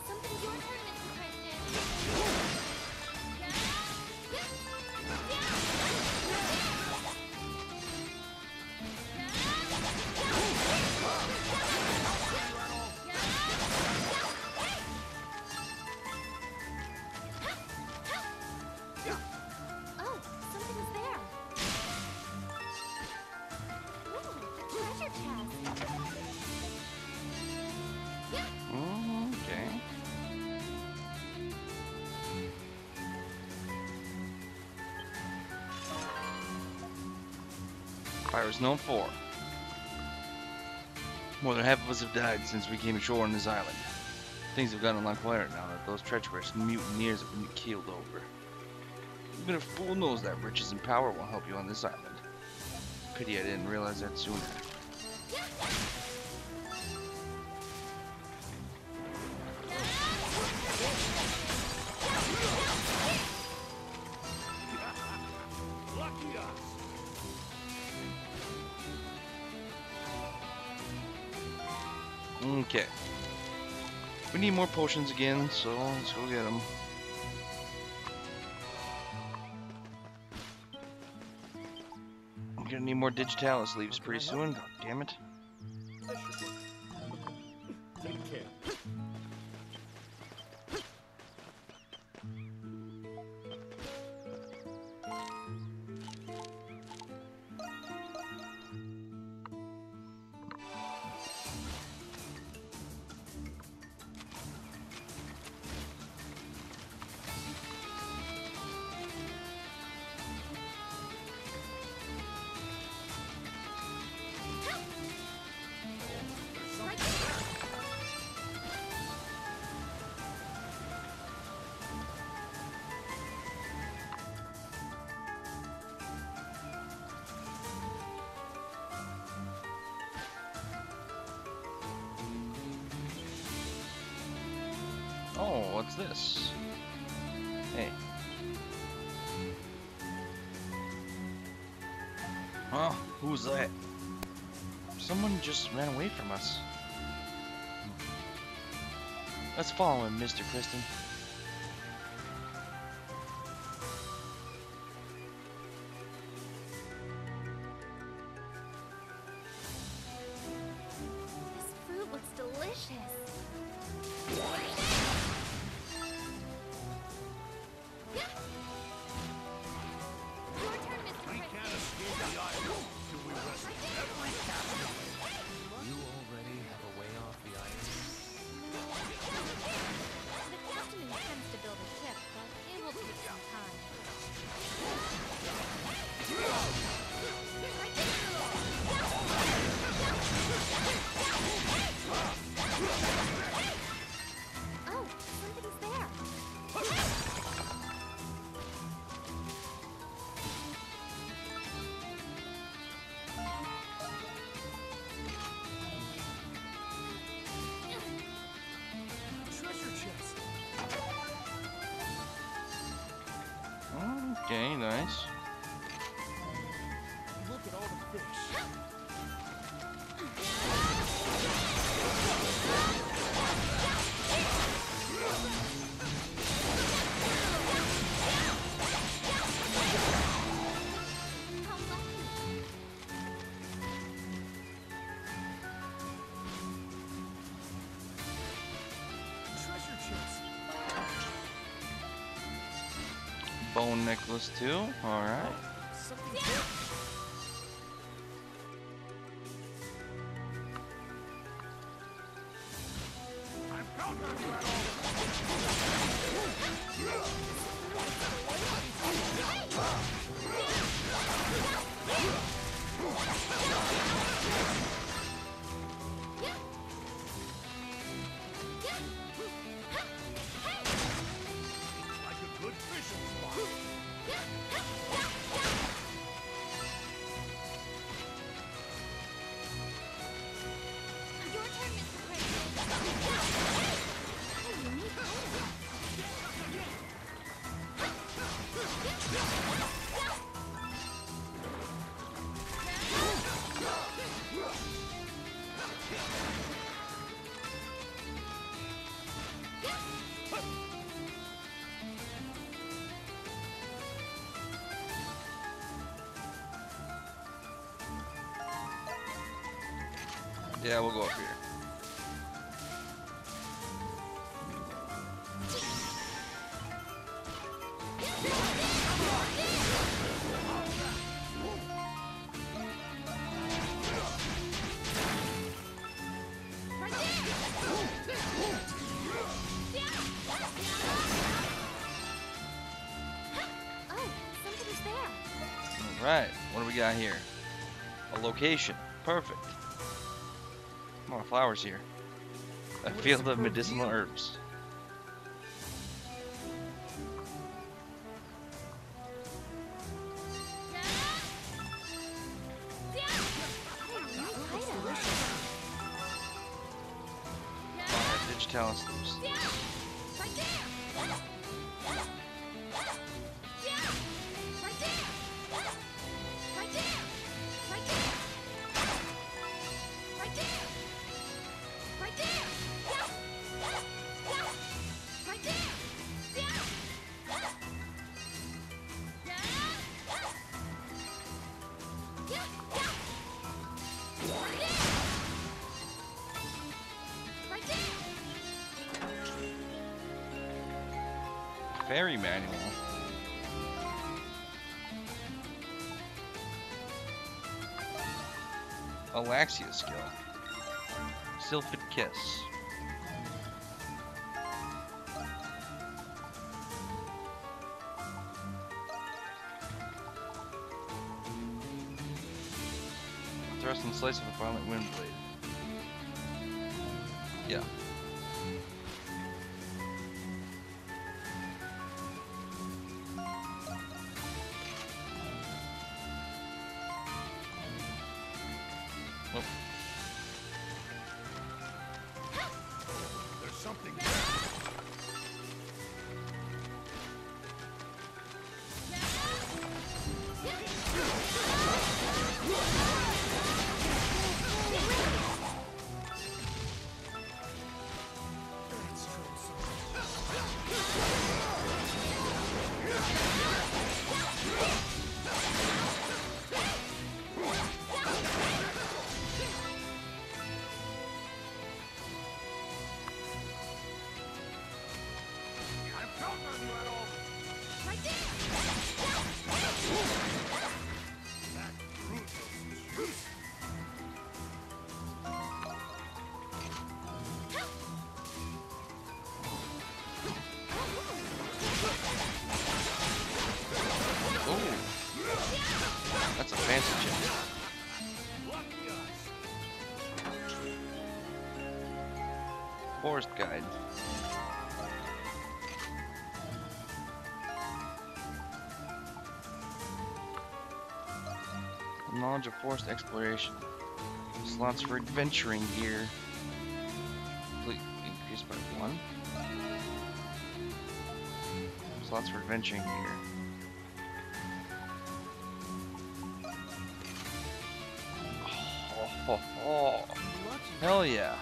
Pirates known for. More than half of us have died since we came ashore on this island. Things have gotten a lot quieter now that those treacherous mutineers have been keeled over. Even a fool knows that riches and power will help you on this island. Pity I didn't realize that sooner. Okay. We need more potions again, so let's go get them. I'm gonna need more digitalis leaves pretty soon. God damn it. Oh, what's this? Hey. Huh? Who's that? Someone just ran away from us. Let's follow him, Mister Christin. Okay, nice. Look at all the bone necklace too. All right. Yeah. Yeah, we'll go up here. All right, what do we got here? A location, perfect. More flowers here. A field of medicinal herbs. Fairy manual. A Laxia skill. Sylphid Kiss. Thrust and slice of a violent wind blade. Yeah. Forest guide. The knowledge of forest exploration. Slots for adventuring gear. Complete increase by one. Slots for adventuring gear. Oh, oh, oh. Hell yeah.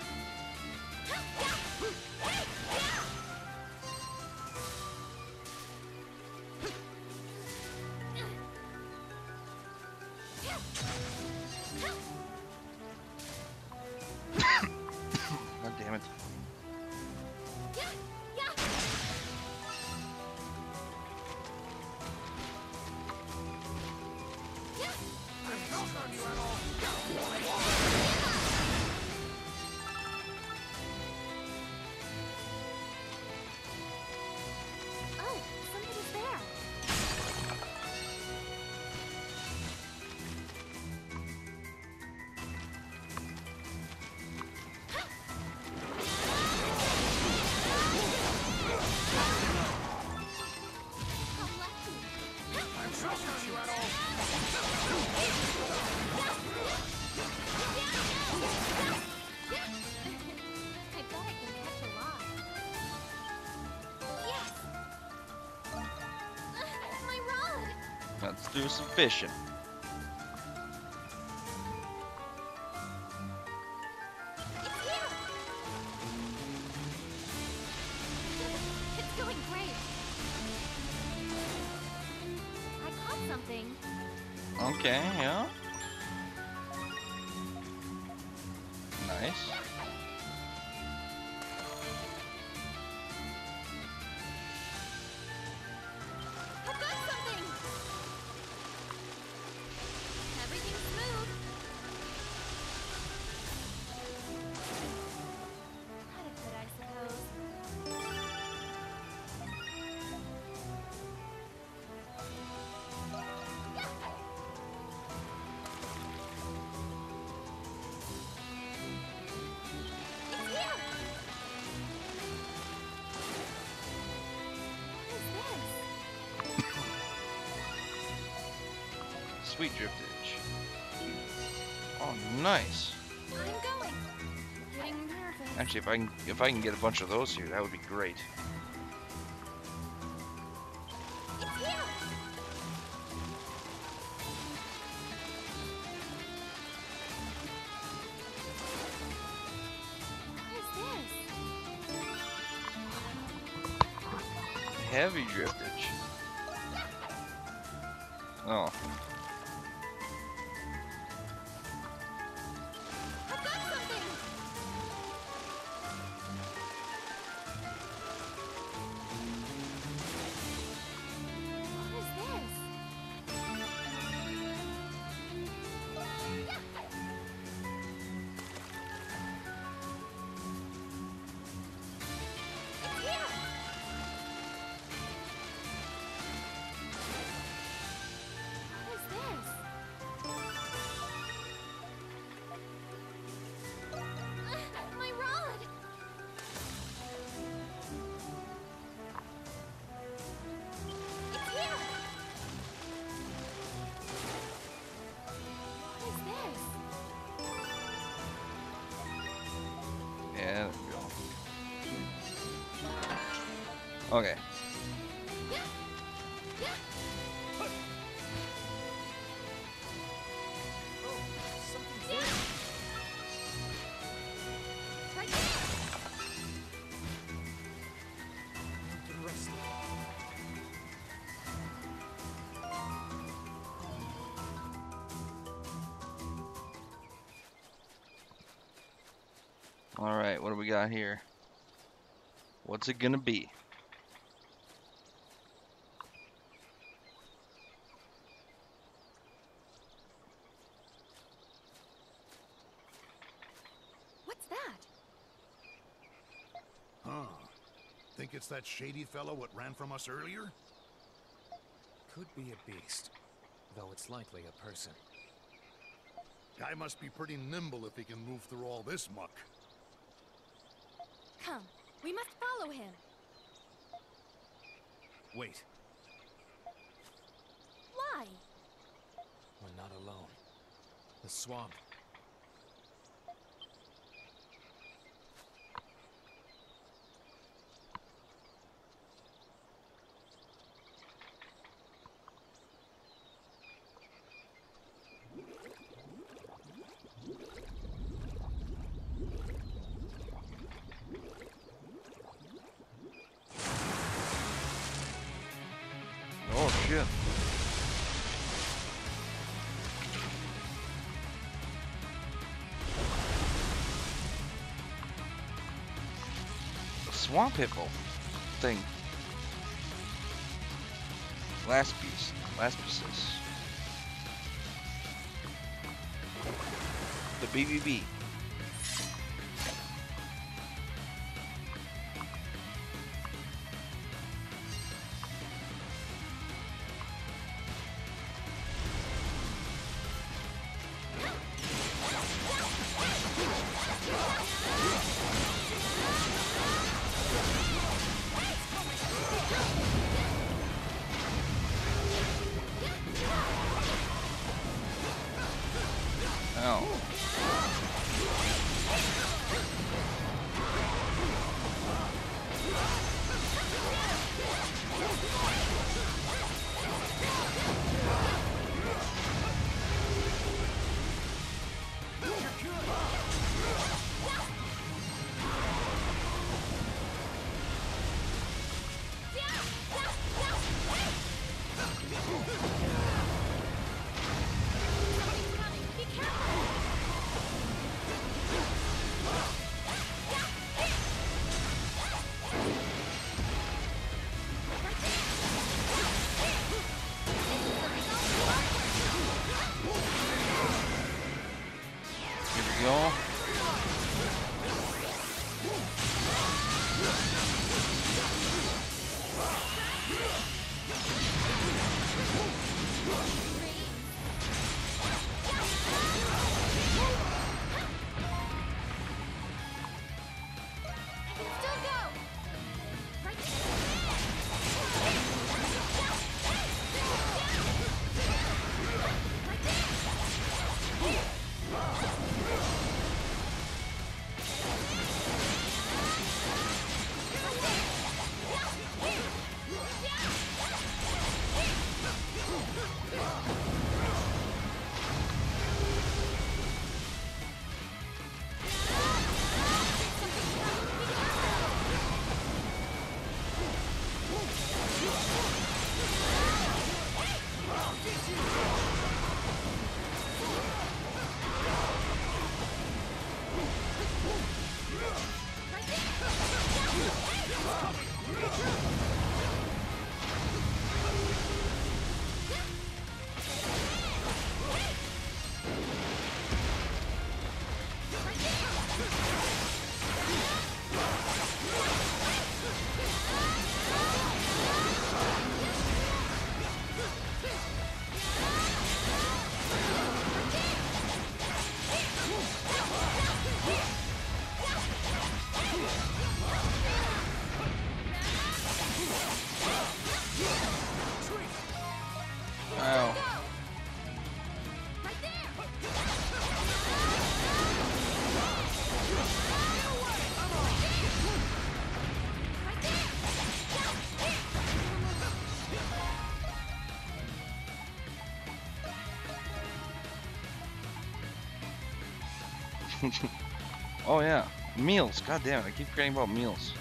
Let's do some fishing. Okay, yeah. Nice. I got something. Everything's smooth. Not a good, I suppose. Yeah. Sweet driftage. Oh, nice. I'm going. I'm nervous. Actually, if I can, if I can get a bunch of those here, that would be great. Heavy driftage. Oh. Okay. All right, what do we got here? What's it gonna be? It's that shady fellow what ran from us earlier? Could be a beast, though it's likely a person. Guy must be pretty nimble if he can move through all this muck. Come, we must follow him. Wait. Why? We're not alone. The swamp. Swamp hippo thing. Last piece. Last pieces. The B B B. Oh. robią. Oh yeah, meals. God damn it, I keep forgetting about meals.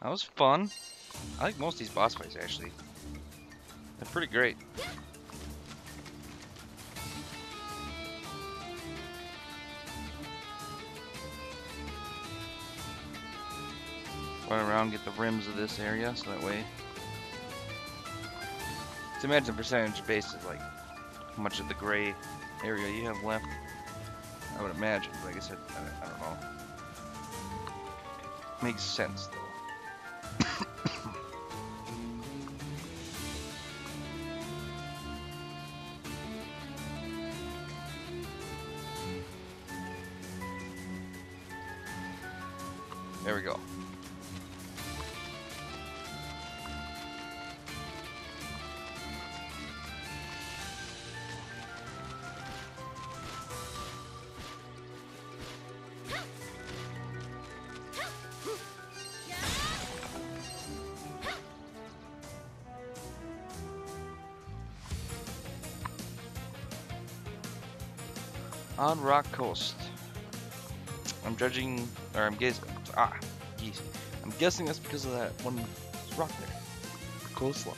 That was fun. I like most of these boss fights actually. They're pretty great. Run around, get the rims of this area, so that way. It's a imagine percentage basis, like how much of the gray area you have left. I would imagine, but like I said, I don't, I don't know. Makes sense though. There we go. on Rock Coast. I'm judging, or I'm guessing, ah, geez. I'm guessing that's because of that one rock there, the coastline.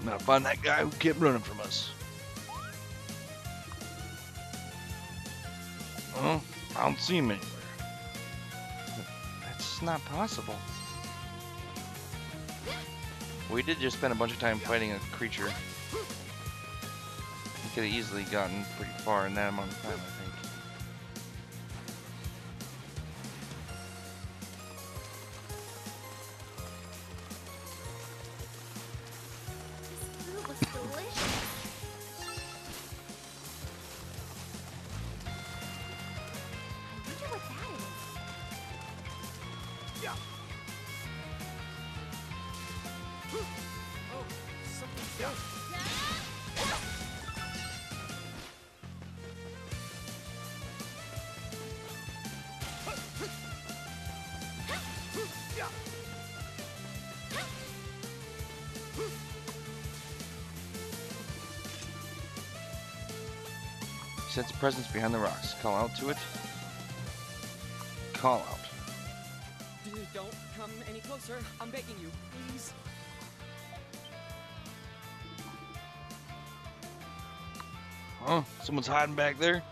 I'm gonna find that guy who kept running from us. Well, I don't see him anywhere. That's not possible. We did just spend a bunch of time fighting a creature. We could have easily gotten pretty far in that amount of time, I think. Sense of presence behind the rocks. Call out to it. Call out. Please don't come any closer. I'm begging you, please. Huh? Someone's hiding back there?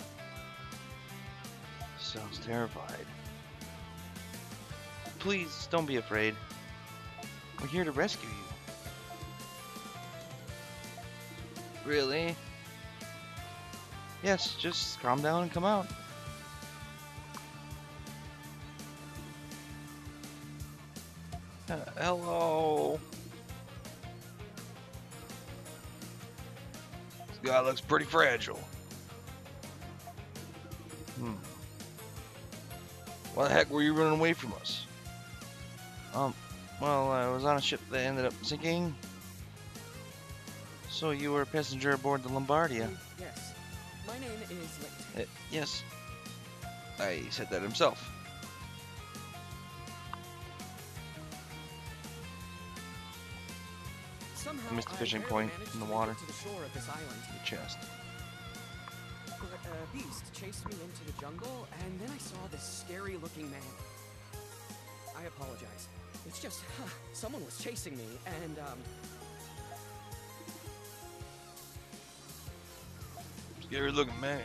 Sounds terrified. Please don't be afraid. We're here to rescue you. Really? Yes, just calm down and come out. Uh, hello. This guy looks pretty fragile. Hmm. Why the heck were you running away from us? Um, well, I was on a ship that ended up sinking. So you were a passenger aboard the Lombardia. Yes. My name is uh, yes, I said that himself. Somehow I missed the fishing point in the water. To the shore of this island. The chest. But a beast chased me into the jungle, and then I saw this scary-looking man. I apologize. It's just huh, someone was chasing me, and um. Scary looking man.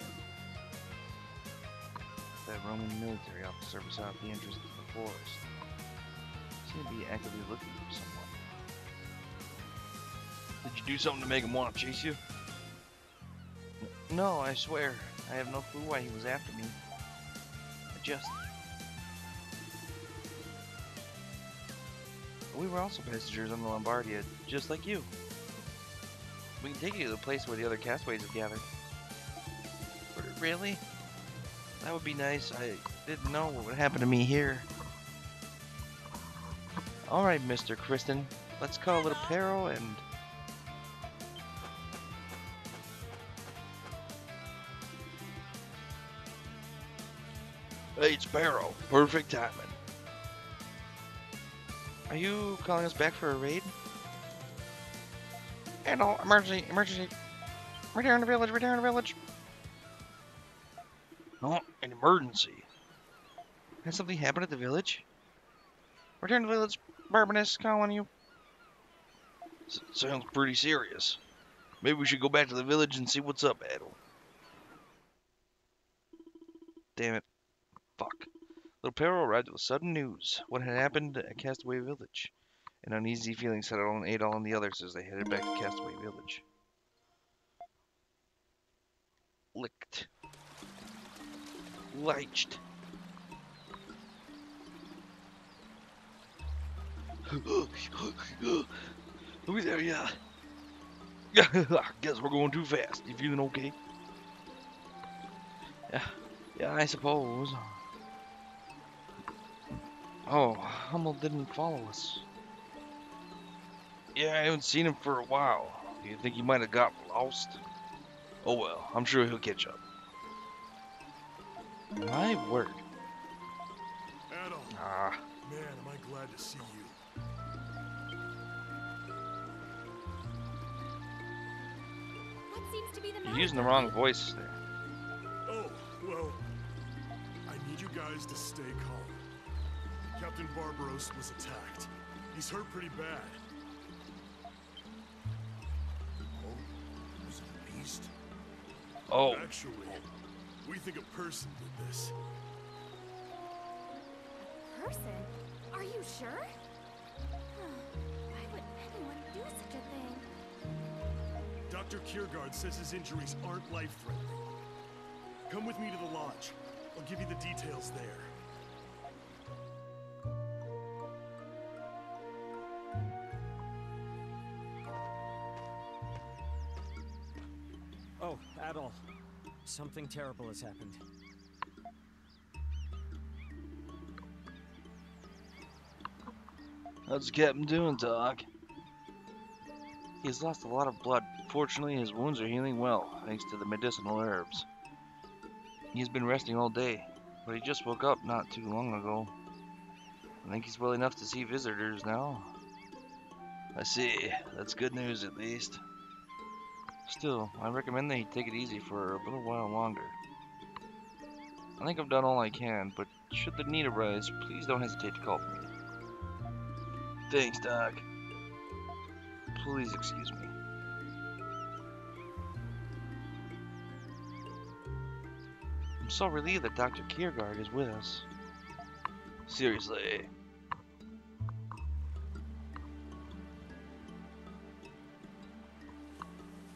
That Roman military officer was out at the entrance to the forest. Seemed to be actively looking for someone. Did you do something to make him want to chase you? No, I swear. I have no clue why he was after me. I just... We were also passengers on the Lombardia, just like you. We can take you to the place where the other castaways have gathered. Really? That would be nice. I didn't know what would happen to me here. Alright, Mister Christin. Let's call it a peril and... Hey, it's Peril. Perfect timing. Are you calling us back for a raid? Hello, emergency, emergency. Return to village, return to village. Oh, an emergency. Has something happened at the village? Return to the village, Barbanus calling you. S sounds pretty serious. Maybe we should go back to the village and see what's up, Adol. Damn it. Fuck. Little Peril arrived with sudden news. What had happened at Castaway Village? An uneasy feeling settled on Adol and the others as they headed back to Castaway Village. Licked. Liched. Look at there, yeah. Guess we're going too fast. You feeling okay? Yeah, yeah, I suppose. Oh, Hummel didn't follow us. Yeah, I haven't seen him for a while. You think he might have got lost? Oh well, I'm sure he'll catch up. My word. Adol. Ah. Man, am I glad to see you. What's seems to be the You're using the wrong voice there. Oh, well, I need you guys to stay calm. Captain Barbaros was attacked. He's hurt pretty bad. Oh, was it a beast? Oh. Actually, we think a person did this. A person? Are you sure? Why would anyone do such a thing? Doctor Kiergaard says his injuries aren't life-threatening. Come with me to the lodge. I'll give you the details there. Oh, Adol. Something terrible has happened. Let's get him doing, Doc. He's lost a lot of blood. Fortunately, his wounds are healing well, thanks to the medicinal herbs. He's been resting all day, but he just woke up not too long ago. I think he's well enough to see visitors now. I see. That's good news, at least. Still, I recommend that he take it easy for a little while longer. I think I've done all I can, but should the need arise, please don't hesitate to call for me. Thanks, Doc. Please excuse me. I'm so relieved that Doctor Kiergaard is with us. Seriously.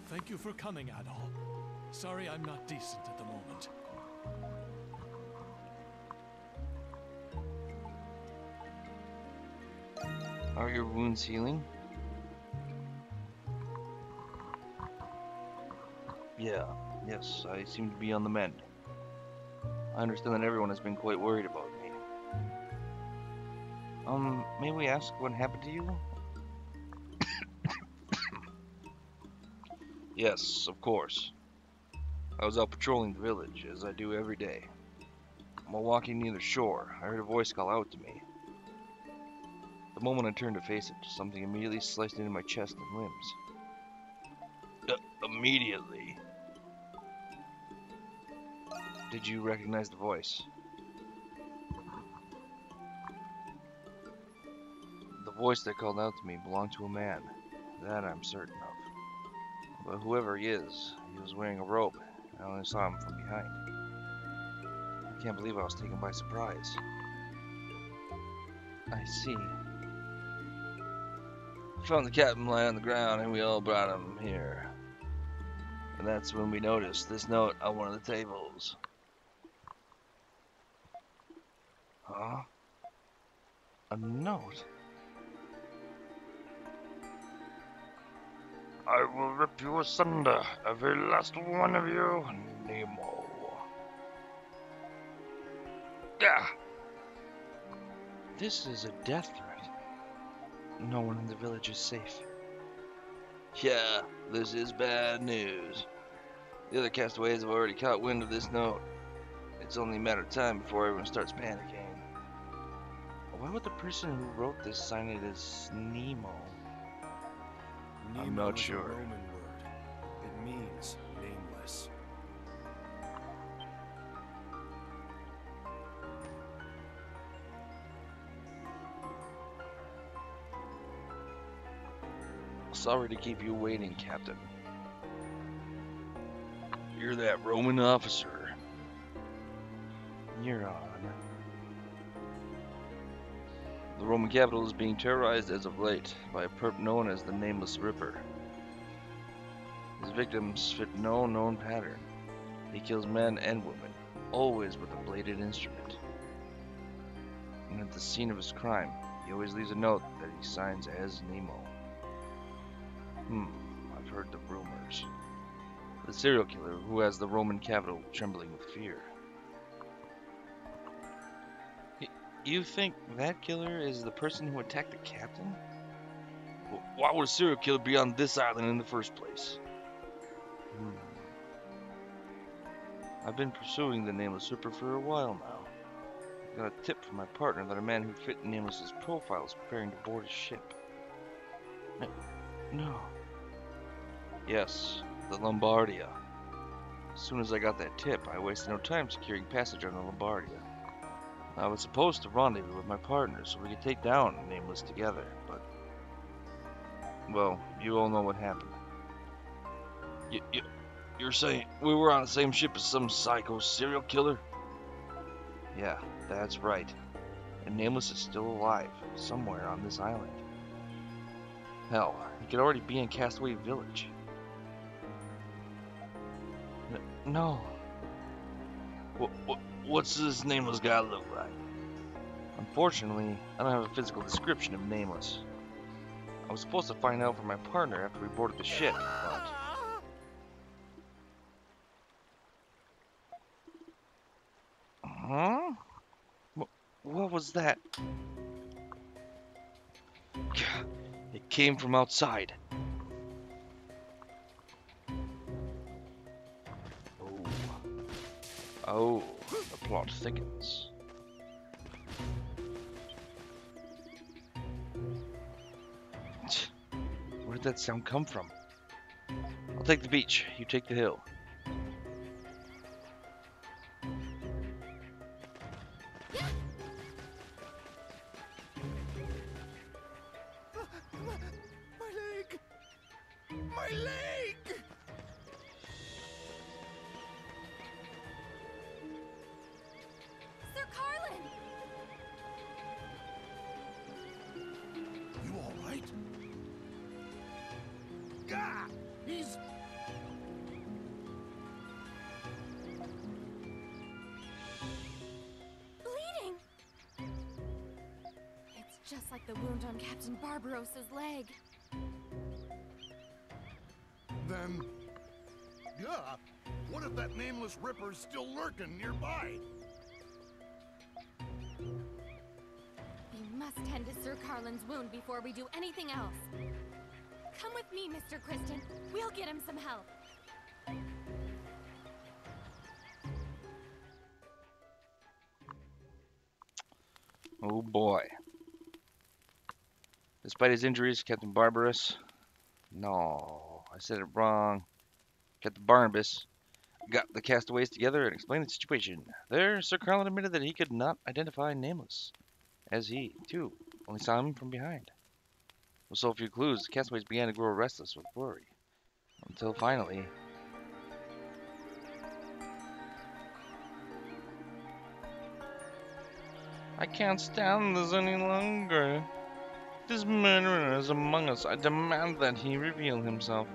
Thank you for coming, Adol. Sorry I'm not decent at the moment. Are your wounds healing? Yeah, yes, I seem to be on the mend. I understand that everyone has been quite worried about me. Um, may we ask what happened to you? Yes, of course. I was out patrolling the village, as I do every day. While walking near the shore, I heard a voice call out to me. The moment I turned to face it, something immediately sliced into my chest and limbs. Uh, immediately. Did you recognize the voice? The voice that called out to me belonged to a man. That I'm certain of. But whoever he is, he was wearing a robe. I only saw him from behind. I can't believe I was taken by surprise. I see. Found the captain lying on the ground, and we all brought him here. And that's when we noticed this note on one of the tables. Huh? A note? I will rip you asunder, every last one of you, Nemo. Gah! This is a death threat. No one in the village is safe. Yeah, this is bad news. The other castaways have already caught wind of this note. It's only a matter of time before everyone starts panicking. Why would the person who wrote this sign it as Nemo? Nemo I'm not sure. Is a Roman word. It means nameless. Sorry to keep you waiting, Captain. You're that Roman officer. You're on. The Roman capital is being terrorized as of late by a perp known as the Nameless Ripper. His victims fit no known pattern. He kills men and women, always with a bladed instrument. And at the scene of his crime, he always leaves a note that he signs as Nemo. Hmm, I've heard the rumors. The serial killer who has the Roman capital trembling with fear. Y- you think that killer is the person who attacked the captain? Well, why would a serial killer be on this island in the first place? Hmm. I've been pursuing the Nameless Ripper for a while now. I got a tip from my partner that a man who fit Nameless's profile is preparing to board his ship. No. Yes, the Lombardia. As soon as I got that tip, I wasted no time securing passage on the Lombardia. I was supposed to rendezvous with my partner so we could take down Nameless together, but... well, you all know what happened. You, you, you're saying we were on the same ship as some psycho serial killer? Yeah, that's right. And Nameless is still alive, somewhere on this island. Hell, he could already be in Castaway Village. N no. What, what, what's this Nameless guy look like? Unfortunately, I don't have a physical description of Nameless. I was supposed to find out from my partner after we boarded the ship, but... Huh? What was that? It came from outside. Oh. Oh, the plot thickens. Where did that sound come from? I'll take the beach, you take the hill. Just like the wound on Captain Barbarossa's leg. Then... yeah, what if that Nameless Ripper's still lurking nearby? We must tend to Sir Carlin's wound before we do anything else. Come with me, Mister Christin. We'll get him some help. Oh boy. Despite his injuries, Captain Barbarous... No, I said it wrong. Captain Barnabas got the castaways together and explained the situation. There, Sir Carlin admitted that he could not identify Nameless, as he, too, only saw him from behind. With so few clues, the castaways began to grow restless with worry. Until finally... I can't stand this any longer. This murderer is among us. I demand that he reveal himself.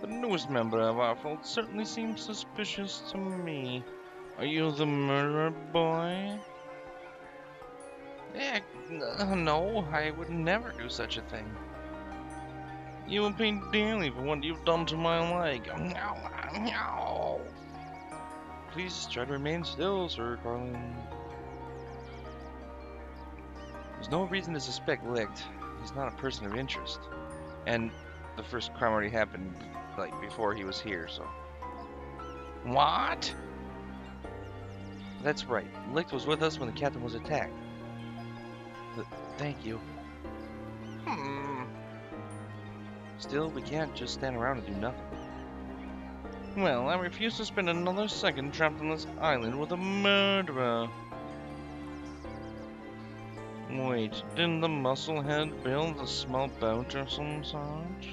The newest member of our fold certainly seems suspicious to me. Are you the murderer, boy? Eh, no, I would never do such a thing. You will pay dearly for what you've done to my leg. Please try to remain still, Sir Carlin. There's no reason to suspect Licht. He's not a person of interest. And the first crime already happened, like, before he was here, so... What? That's right. Licht was with us when the captain was attacked. Th thank you. Hmm. Still, we can't just stand around and do nothing. Well, I refuse to spend another second trapped on this island with a murderer. Wait, didn't the musclehead build a small boat or some such?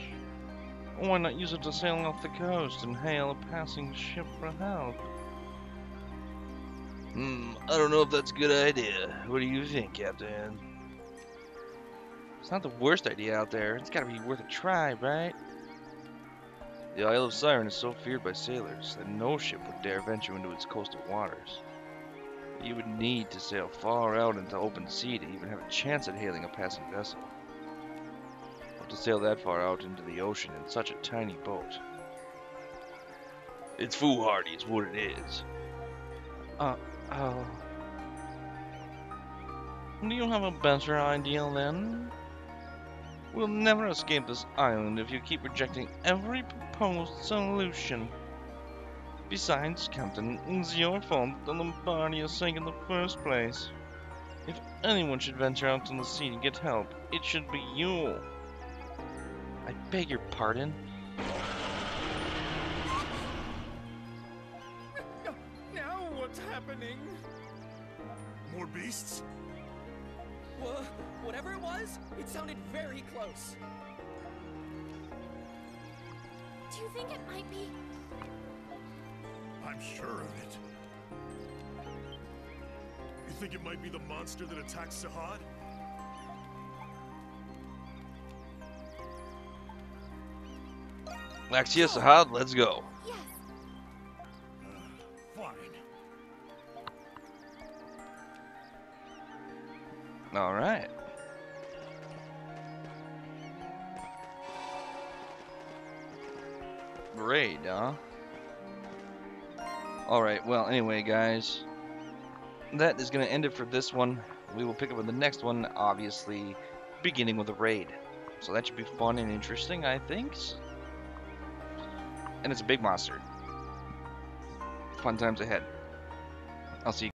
Why not use it to sail off the coast and hail a passing ship for help? Hmm, I don't know if that's a good idea. What do you think, Captain? It's not the worst idea out there. It's gotta be worth a try, right? The Isle of Siren is so feared by sailors that no ship would dare venture into its coastal waters. You would need to sail far out into open sea to even have a chance at hailing a passing vessel. But to sail that far out into the ocean in such a tiny boat... It's foolhardy, it's what it is. Uh, oh... Do you have a better idea, then? We'll never escape this island if you keep rejecting every proposed solution. Besides, Captain, it's your fault that the Lombardia sank in the first place. If anyone should venture out on the sea to get help, it should be you. I beg your pardon? happening? More beasts? Wha- whatever it was, it sounded very close. Do you think it might be? I'm sure of it. You think it might be the monster that attacked Sahad? Laxia, Sahad, let's go. Yes. Uh, fine. All right. Raid, huh? All right. Well, anyway, guys, that is going to end it for this one. We will pick up with the next one, obviously, beginning with a raid. So that should be fun and interesting, I think. And it's a big monster. Fun times ahead. I'll see you.